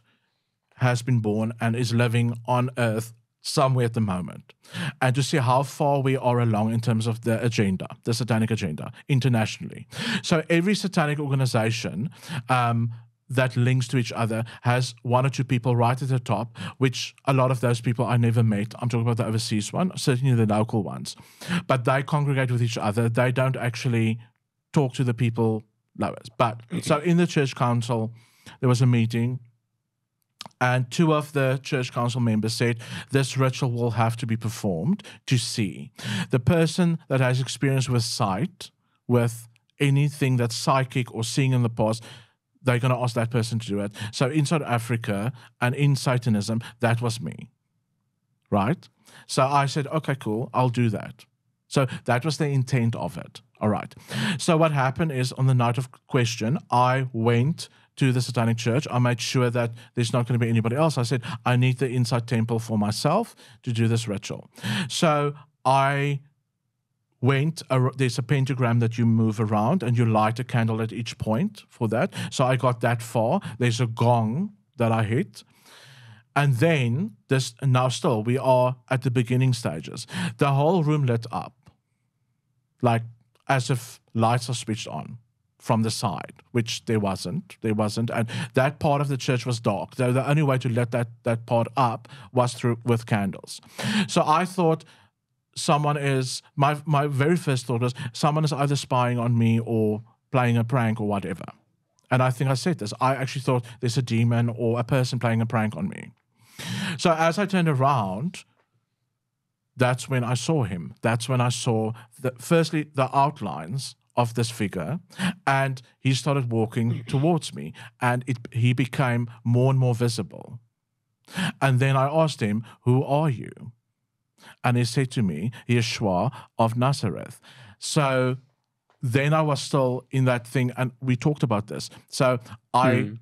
has been born and is living on earth somewhere at the moment, and to see how far we are along in terms of the agenda, the satanic agenda, internationally. So every satanic organization um, that links to each other has one or two people right at the top, which a lot of those people I never met. I'm talking about the overseas one, certainly the local ones. But they congregate with each other. They don't actually talk to the people lowest. But so in the church council, there was a meeting, and two of the church council members said, this ritual will have to be performed to see. The person that has experience with sight, with anything that's psychic or seeing in the past, they're going to ask that person to do it. So in South Africa and in Satanism, that was me, right? So I said, okay, cool, I'll do that. So that was the intent of it. All right. So what happened is on the night of question, I went to the Satanic Church. I made sure that there's not going to be anybody else. I said, I need the inside temple for myself to do this ritual. So I went, uh, there's a pentagram that you move around and you light a candle at each point for that. So I got that far. There's a gong that I hit. And then, this, now still, we are at the beginning stages. The whole room lit up, like as if lights are switched on from the side, which there wasn't. There wasn't. And that part of the church was dark. So the only way to let that, that part up was through with candles. So I thought someone is, my, my very first thought was, someone is either spying on me or playing a prank or whatever. And I think I said this. I actually thought there's a demon or a person playing a prank on me. So as I turned around, that's when I saw him. That's when I saw, the, firstly, the outlines of this figure, and he started walking towards me, and it, he became more and more visible. And then I asked him, who are you? And he said to me, Yeshua of Nazareth. So then I was still in that thing, and we talked about this. So I hmm.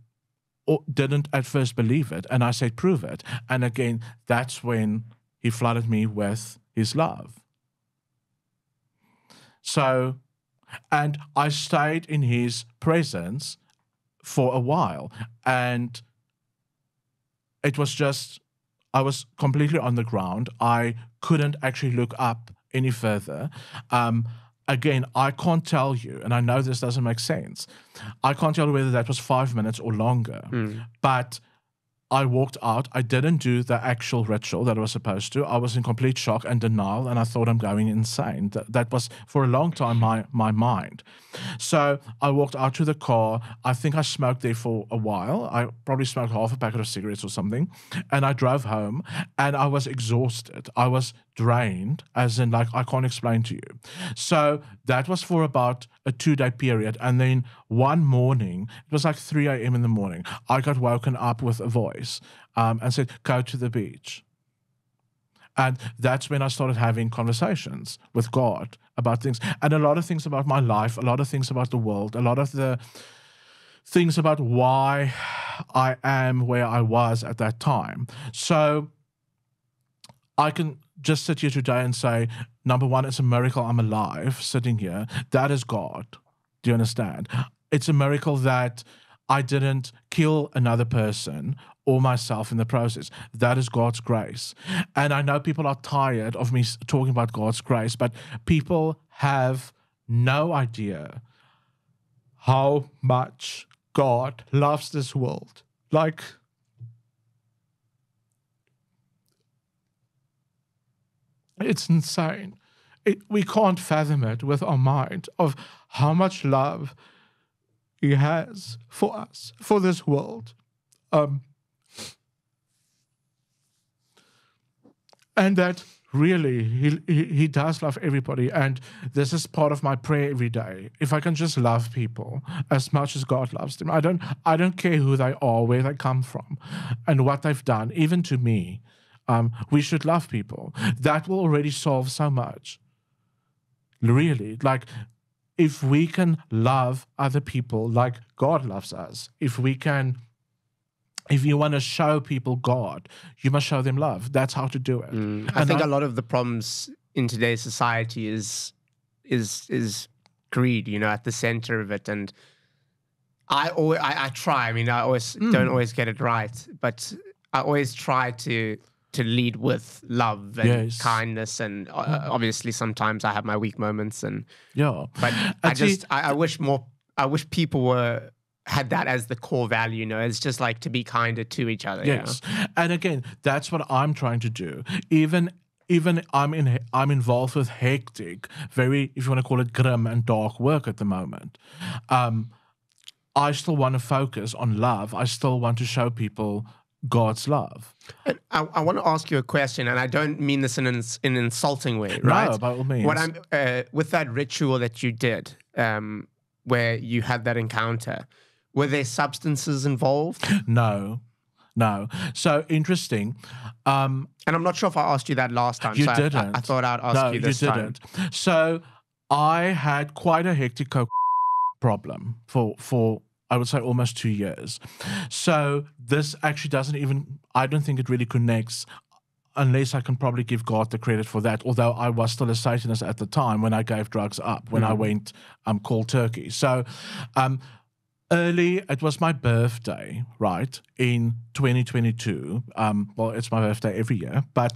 didn't at first believe it. And I said, prove it. And again, that's when he flooded me with his love. So, and I stayed in his presence for a while. And it was just, I was completely on the ground. I couldn't actually look up any further. Um, Again, I can't tell you, and I know this doesn't make sense. I can't tell you whether that was five minutes or longer, mm. but I walked out. I didn't do the actual ritual that I was supposed to. I was in complete shock and denial, and I thought I'm going insane. That, that was, for a long time, my, my mind. So I walked out to the car. I think I smoked there for a while. I probably smoked half a packet of cigarettes or something, and I drove home, and I was exhausted. I was drained, as in, like, I can't explain to you. So that was for about a two-day period. And then one morning, it was like three A M in the morning, I got woken up with a voice um, and said, go to the beach. And that's when I started having conversations with God about things, and a lot of things about my life, a lot of things about the world, a lot of the things about why I am where I was at that time. So I can just sit here today and say, number one, it's a miracle I'm alive sitting here. That is God. Do you understand? It's a miracle that I didn't kill another person or myself in the process. That is God's grace. And I know people are tired of me talking about God's grace, but people have no idea how much God loves this world. Like, it's insane. It, we can't fathom it with our mind of how much love he has for us, for this world. Um, and that really, he, he, he does love everybody. And this is part of my prayer every day. If I can just love people as much as God loves them. I don't, I don't care who they are, where they come from, and what they've done, even to me. Um, we should love people. That will already solve so much. Really, like, if we can love other people like God loves us, if we can, if you want to show people God, you must show them love. That's how to do it. Mm. I and think I, a lot of the problems in today's society is, is, is greed, you know, at the center of it. And I always, I, I try, I mean, I always mm. don't always get it right, but I always try to, to lead with love and yes. kindness, and uh, obviously sometimes I have my weak moments, and yeah, but and I see, just I, I wish more I wish people were had that as the core value, you know. It's just like to be kinder to each other. Yes, you know? And again, that's what I'm trying to do. Even even I'm in I'm involved with hectic, very, if you want to call it, grim and dark work at the moment. Um, I still want to focus on love. I still want to show people God's love. And I, I want to ask you a question, and I don't mean this in an, in an insulting way, right? No, by all means. What I'm, uh, with that ritual that you did, um, where you had that encounter, were there substances involved? No, no. So interesting. Um, and I'm not sure if I asked you that last time. You so didn't. I, I thought I'd ask no, you this you didn't. time. So I had quite a hectic coke problem for for. I would say almost two years. So this actually doesn't even, I don't think it really connects, unless I can probably give God the credit for that, although I was still a Satanist at the time when I gave drugs up, when mm-hmm. I went um, cold turkey. So um, early, it was my birthday, right, in twenty twenty-two. Um, well, it's my birthday every year, but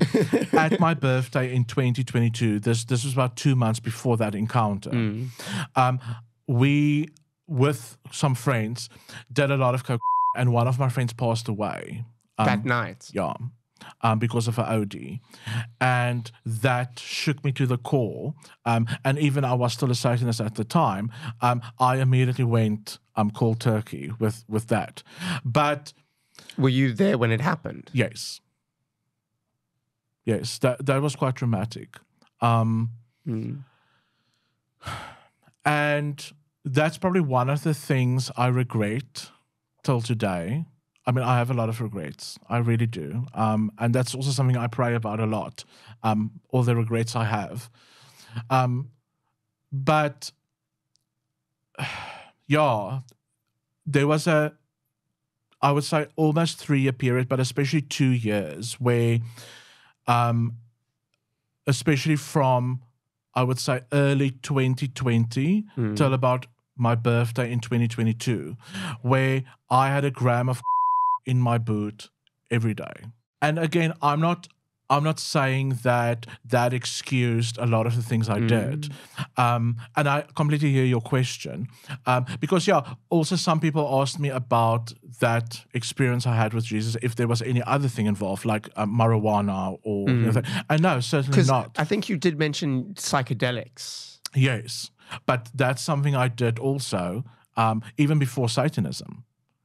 at my birthday in twenty twenty-two, this, this was about two months before that encounter, mm. um, we... with some friends, did a lot of coke, and one of my friends passed away. Um, that night? Yeah, um, because of her O D. And that shook me to the core. Um, and even I was still a Satanist at the time, um, I immediately went um, cold turkey with, with that. But... were you there when it happened? Yes. Yes, that, that was quite dramatic. Um, mm. And... that's probably one of the things I regret till today. I mean, I have a lot of regrets. I really do. Um, and that's also something I pray about a lot, um, all the regrets I have. Um, but, yeah, there was a... I would say almost three-year period, but especially two years where, um, especially from, I would say, early twenty twenty mm. till about my birthday in twenty twenty-two, where I had a gram of in my boot every day. And again, I'm not, I'm not saying that that excused a lot of the things I mm. did. Um, and I completely hear your question. Um, because, yeah, also some people asked me about that experience I had with Jesus, if there was any other thing involved, like uh, marijuana or... Mm. You know, and no, certainly not. I think you did mention psychedelics. Yes, but that's something I did also, um, even before Satanism.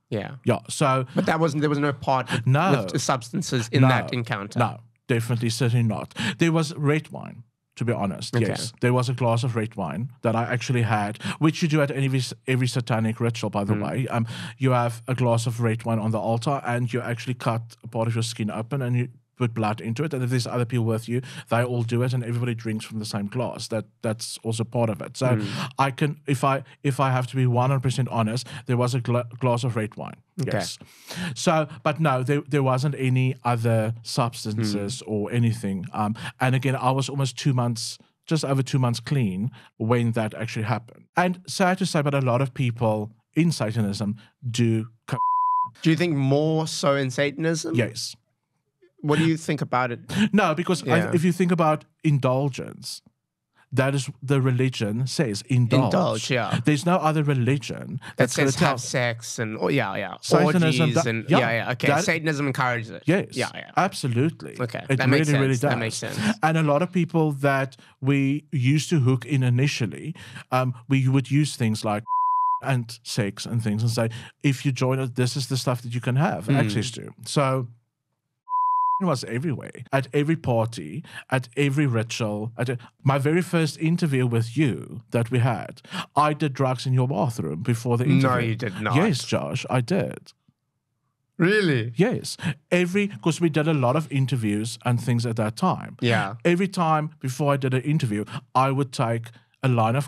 Yeah. Yeah, so... But that wasn't, there was no part of no, substances in no, that encounter. No. Definitely, certainly not. There was red wine, to be honest. Okay. Yes, there was a glass of red wine that I actually had, which you do at every, every satanic ritual, by the mm. way. Um, you have a glass of red wine on the altar, and you actually cut a part of your skin open, and you put blood into it. And if there's other people with you, they all do it, and everybody drinks from the same glass. That that's also part of it. So mm. I can, if I if I have to be one hundred percent honest, there was a gla glass of red wine. Okay. Yes. So, but no, there, there wasn't any other substances mm. or anything. Um, and again, I was almost two months, just over two months clean when that actually happened. And sad to say, but a lot of people in Satanism do. Do you think more so in Satanism? Yes. What do you think about it? No, because yeah. I, if you think about indulgence, that is the religion says indulge. Indulge, yeah. There's no other religion that says have sex and oh, yeah, yeah, Satanism, orgies and yeah, yeah. yeah okay, that, Satanism encourages it. Yes, yeah, yeah, absolutely. Okay, it that really, makes sense. really does. That makes sense. And a lot of people that we used to hook in initially, um, we would use things like and sex and things and say, if you join it, this is the stuff that you can have mm. access to. So. It was everywhere, at every party, at every ritual. At a, my very first interview with you that we had, I did drugs in your bathroom before the interview. No, you did not. Yes, Josh, I did. Really? Yes. Every, because we did a lot of interviews and things at that time. Yeah. Every time before I did an interview, I would take a line of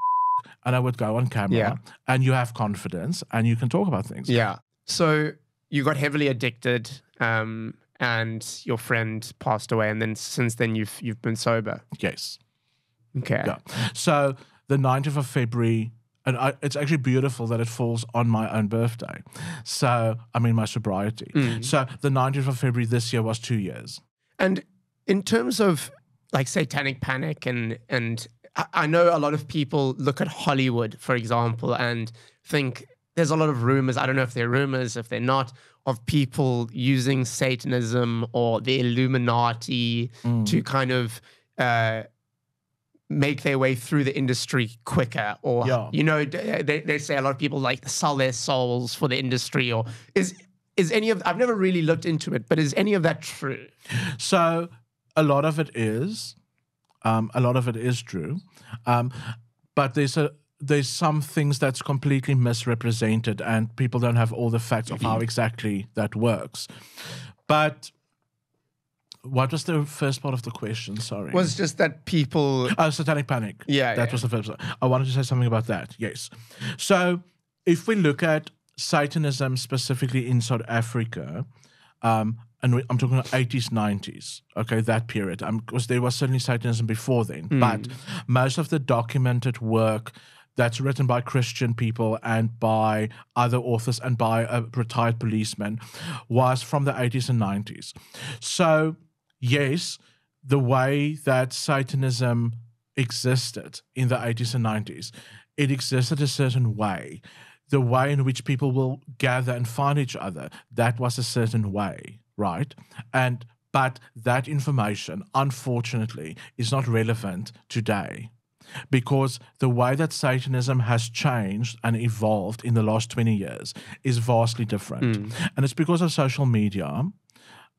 and I would go on camera yeah. and you have confidence and you can talk about things. Yeah. So you got heavily addicted. Um, And your friend passed away, and then since then you've you've been sober. Yes. Okay. Yeah. So the ninth of February, and I, it's actually beautiful that it falls on my own birthday. So I mean my sobriety. Mm. So the nineteenth of February this year was two years. And in terms of like satanic panic, and and I know a lot of people look at Hollywood, for example, and think. There's a lot of rumors, I don't know if they're rumors, if they're not, of people using Satanism or the Illuminati mm. to kind of uh, make their way through the industry quicker. Or, yeah. you know, they, they say a lot of people like sell their souls for the industry. Or is, is any of, I've never really looked into it, but is any of that true? So a lot of it is, um, a lot of it is true. Um, but there's a, There's some things that's completely misrepresented and people don't have all the facts of how exactly that works. But what was the first part of the question? Sorry. Was just that people... Oh, satanic panic. Yeah. That yeah. was the first part. I wanted to say something about that. Yes. So if we look at Satanism specifically in South Africa... Um, And we, I'm talking about eighties, nineties, okay, that period. Because um, there was certainly Satanism before then. Mm. But most of the documented work that's written by Christian people and by other authors and by a retired policeman was from the eighties and nineties. So, yes, the way that Satanism existed in the eighties and nineties, it existed a certain way. The way in which people will gather and find each other, that was a certain way. Right. And but that information, unfortunately, is not relevant today because the way that Satanism has changed and evolved in the last twenty years is vastly different. Mm. And it's because of social media.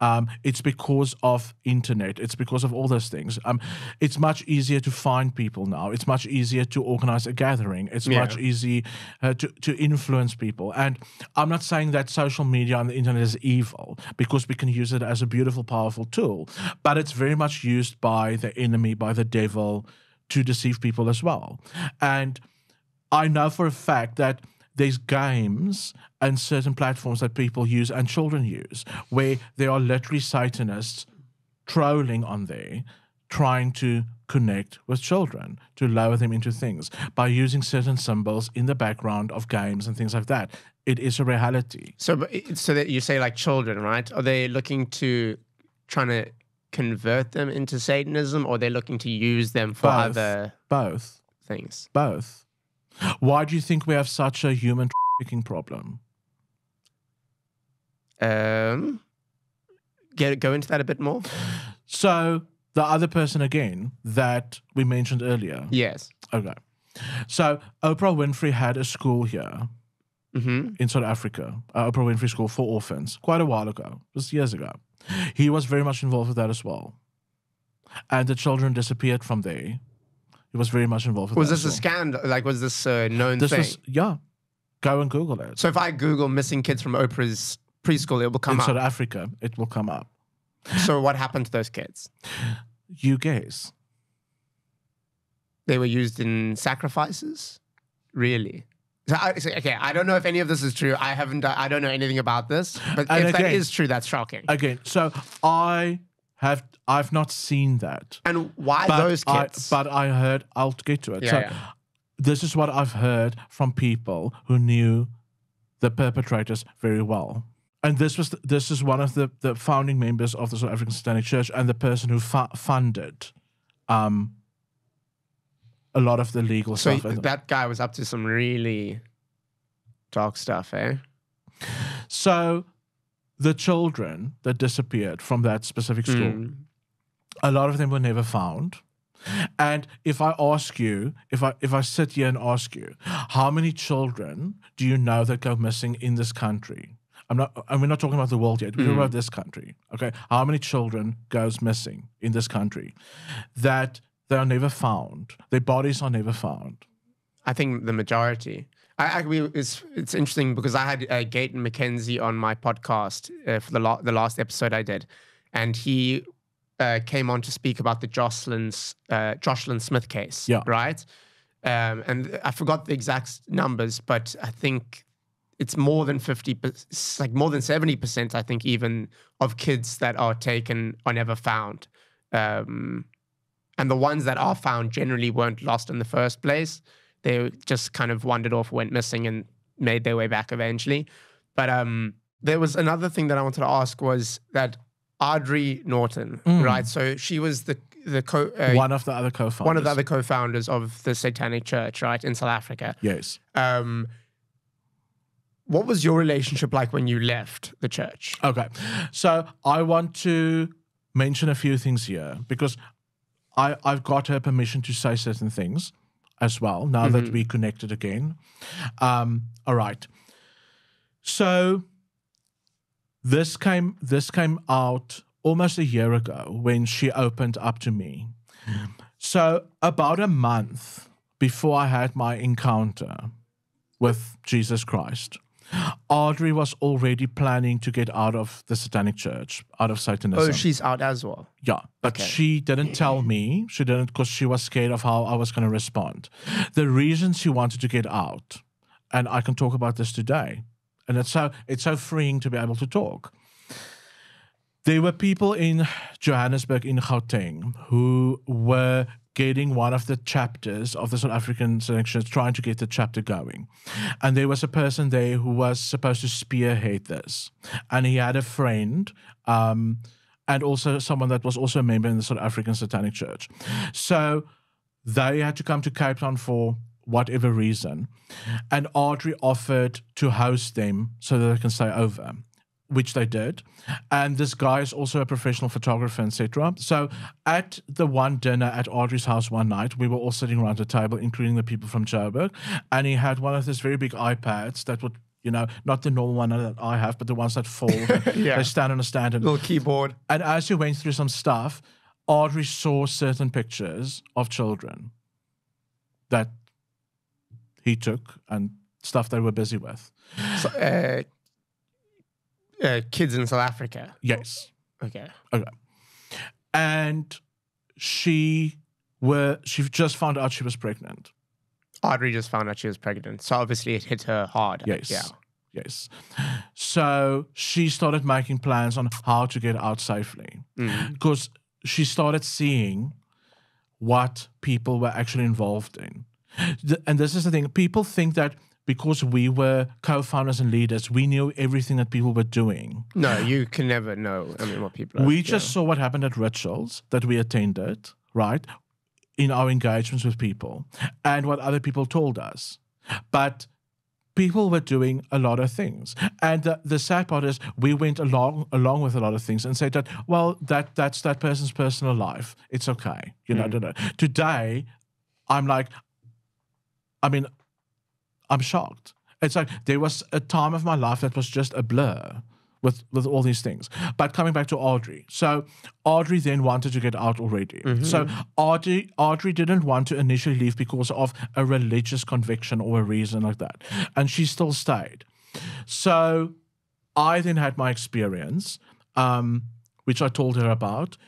Um, it's because of internet. It's because of all those things. Um, it's much easier to find people now. It's much easier to organize a gathering. It's yeah. much easier uh, to, to influence people. And I'm not saying that social media and the internet is evil because we can use it as a beautiful, powerful tool, but it's very much used by the enemy, by the devil to deceive people as well. And I know for a fact that there's games and certain platforms that people use and children use where there are literally Satanists trolling on there, trying to connect with children, to lower them into things by using certain symbols in the background of games and things like that. It is a reality. So, so that you say like children, right? Are they looking to trying to convert them into Satanism, or are they looking to use them for both, other both things? Both. Why do you think we have such a human trafficking problem? Um, get go into that a bit more. So the other person again that we mentioned earlier. Yes. Okay. So Oprah Winfrey had a school here mm-hmm. in South Africa. Uh, Oprah Winfrey School for orphans. Quite a while ago. It was years ago. He was very much involved with that as well, and the children disappeared from there. He was very much involved with was that. Was this a scandal? Like, was this a known this thing? Was, yeah. Go and Google it. So if I Google missing kids from Oprah's preschool, it will come in up. In South Africa, it will come up. So what happened to those kids? You guess. They were used in sacrifices? Really? So I, so, okay, I don't know if any of this is true. I haven't, I don't know anything about this. But and if again, that is true, that's shocking. Again, so I... Have I've not seen that. And why but those kids? I, but I heard, I'll get to it. Yeah, so yeah. This is what I've heard from people who knew the perpetrators very well. And this was the, this is one of the, the founding members of the South African Satanic Church and the person who fu funded um, a lot of the legal so stuff. So that guy was up to some really dark stuff, eh? So... The children that disappeared from that specific school, mm. a lot of them were never found. And if I ask you, if I if I sit here and ask you, how many children do you know that go missing in this country? I'm not, and we're not talking about the world yet. We're mm. talking about this country. Okay, how many children goes missing in this country that they are never found? Their bodies are never found. I think the majority. I, I, we, it's, it's interesting because I had uh, Gayton McKenzie on my podcast uh, for the, la the last episode I did, and he uh, came on to speak about the Jocelyn's, uh, Jocelyn Smith case, yeah. right? Um, and I forgot the exact numbers, but I think it's more than fifty, like more than seventy percent, I think, even of kids that are taken are never found, um, and the ones that are found generally weren't lost in the first place. They just kind of wandered off, went missing, and made their way back eventually. But um, there was another thing that I wanted to ask was that Audrey Norton, mm. right? So she was the the co uh, one of the other co-founders, one of the other co-founders of the Satanic Church, right, in South Africa. Yes. Um, what was your relationship like when you left the church? Okay, so I want to mention a few things here because I I've got her permission to say certain things as well, now mm-hmm. that we connected again. Um, all right. So this came, this came out almost a year ago when she opened up to me. Mm. So about a month before I had my encounter with Jesus Christ, Audrey was already planning to get out of the Satanic Church, out of Satanism. Oh, she's out as well? Yeah, but okay. she didn't tell me. She didn't, because she was scared of how I was going to respond. The reason she wanted to get out, and I can talk about this today, and it's so, it's so freeing to be able to talk. There were people in Johannesburg, in Gauteng, who were getting one of the chapters of the South African Satanic Church, trying to get the chapter going. And there was a person there who was supposed to spearhead this. And he had a friend um, and also someone that was also a member in the South African Satanic Church. So they had to come to Cape Town for whatever reason. And Audrey offered to host them so that they can stay over, which they did. And this guy is also a professional photographer, et cetera. So at the one dinner at Audrey's house one night, we were all sitting around the table, including the people from Joburg, and he had one of those very big iPads that would, you know, not the normal one that I have, but the ones that fold. yeah. They stand on a stand. And, little keyboard. And as he went through some stuff, Audrey saw certain pictures of children that he took and stuff they were busy with. So, uh, Uh, kids in South Africa. Yes. Okay. Okay. And she were she just found out she was pregnant. Audrey just found out she was pregnant. So obviously it hit her hard. Yes. Yeah. Yes. So she started making plans on how to get out safely, because mm. she started seeing what people were actually involved in. And this is the thing. People think that because we were co-founders and leaders, we knew everything that people were doing. No, you can never know, I mean, what people are. We just yeah. saw what happened at rituals that we attended, right, in our engagements with people and what other people told us. But people were doing a lot of things. And the, the sad part is we went along along with a lot of things and said that, well, that that's that person's personal life. It's okay. You know, mm. I don't know. Today, I'm like, I mean, I'm shocked. It's like there was a time of my life that was just a blur with, with all these things. But coming back to Audrey. So Audrey then wanted to get out already. Mm-hmm. So Audrey, Audrey didn't want to initially leave because of a religious conviction or a reason like that. And she still stayed. So I then had my experience, um, which I told her about.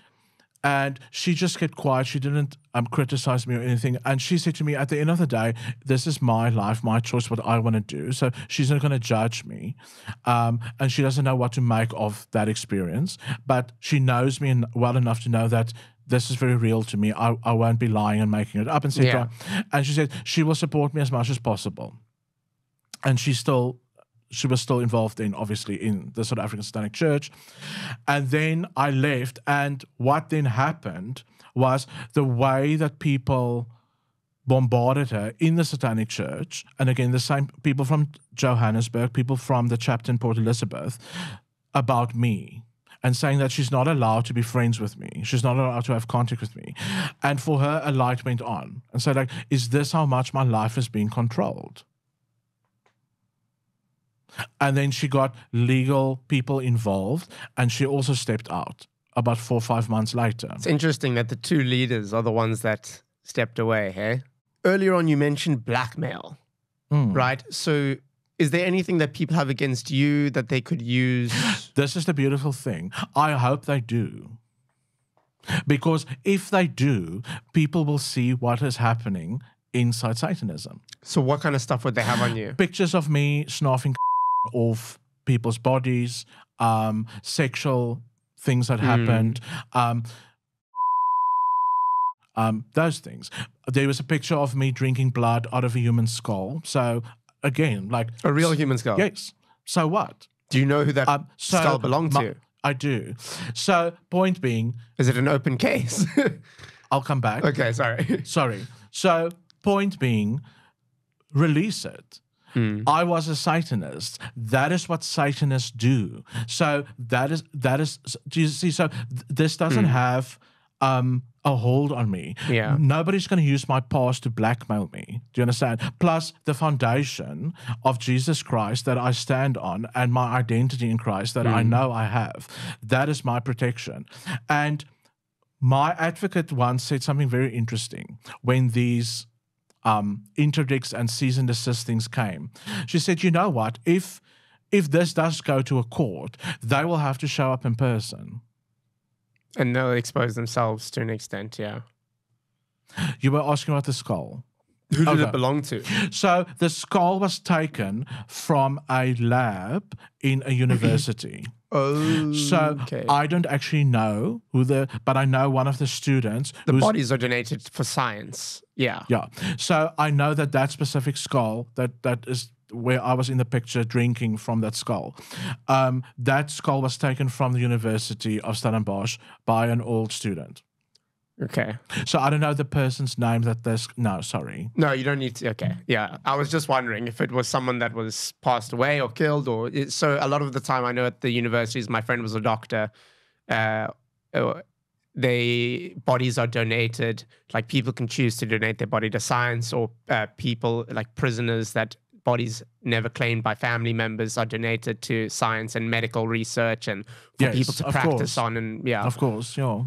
And she just kept quiet. She didn't um, criticize me or anything. And she said to me, at the end of the day, this is my life, my choice, what I want to do. So she's not going to judge me. Um, and she doesn't know what to make of that experience. But she knows me well enough to know that this is very real to me. I, I won't be lying and making it up, et cetera. Yeah. And she said she will support me as much as possible. And she still... She was still involved in, obviously, in the South African Satanic Church. And then I left. And what then happened was the way that people bombarded her in the Satanic Church, and again, the same people from Johannesburg, people from the chapter in Port Elizabeth, about me, and saying that she's not allowed to be friends with me. She's not allowed to have contact with me. And for her, a light went on. And so, like, is this how much my life is being controlled? And then she got legal people involved, and she also stepped out about four or five months later. It's interesting that the two leaders are the ones that stepped away, hey? Earlier on, you mentioned blackmail, mm. right? So is there anything that people have against you that they could use? This is the beautiful thing. I hope they do. Because if they do, people will see what is happening inside Satanism. So what kind of stuff would they have on you? Pictures of me snorting off people's bodies, um, sexual things that mm. happened, um, um, those things. There was a picture of me drinking blood out of a human skull. So again, like a real human skull. Yes. So what? Do you know who that um, so skull belonged my, to? I do. So point being, is it an open case? I'll come back. Okay. Sorry. Sorry. So point being, release it. Mm. I was a Satanist. That is what Satanists do. So that is, that is, do you see? So th this doesn't mm. have um, a hold on me. Yeah. Nobody's going to use my past to blackmail me. Do you understand? Plus the foundation of Jesus Christ that I stand on, and my identity in Christ that mm. I know I have. That is my protection. And my advocate once said something very interesting when these Um, interdicts and cease and desist things came. She said, you know what, if, if this does go to a court, they will have to show up in person. And they'll expose themselves to an extent, yeah. You were asking about the skull. Who did okay. it belong to? So the skull was taken from a lab in a university. Oh, so okay. I don't actually know who the, but I know one of the students. The bodies are donated for science. Yeah. Yeah. So I know that that specific skull, that, that is where I was in the picture drinking from that skull. Um, that skull was taken from the University of Stellenbosch by an old student. Okay. So I don't know the person's name that this, no, sorry. No, you don't need to, okay. Yeah, I was just wondering if it was someone that was passed away or killed or, so a lot of the time I know at the universities, my friend was a doctor, uh, they, bodies are donated, like people can choose to donate their body to science or uh, people like prisoners that bodies never claimed by family members are donated to science and medical research and for yes, people to practice course. on and yeah. Of course, yeah.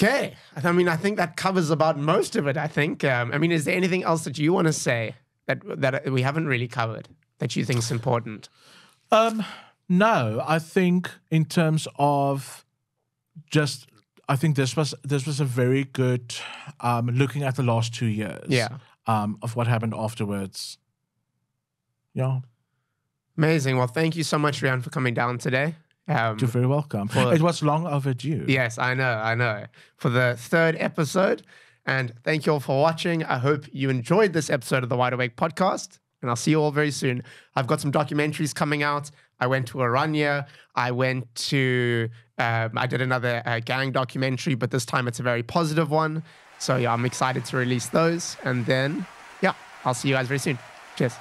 Okay. I mean, I think that covers about most of it, I think. Um, I mean, is there anything else that you want to say that, that we haven't really covered that you think is important? Um, no, I think in terms of just, I think this was, this was a very good um, looking at the last two years. Yeah. um, of what happened afterwards. Yeah. Amazing. Well, thank you so much, Rian, for coming down today. Um, You're very welcome. For, it was long overdue. Yes, I know, I know. For the third episode. And thank you all for watching. I hope you enjoyed this episode of the Wide Awake Podcast. And I'll see you all very soon. I've got some documentaries coming out. I went to Aranya. I went to, um, I did another uh, gang documentary, but this time it's a very positive one. So yeah, I'm excited to release those. And then, yeah, I'll see you guys very soon. Cheers.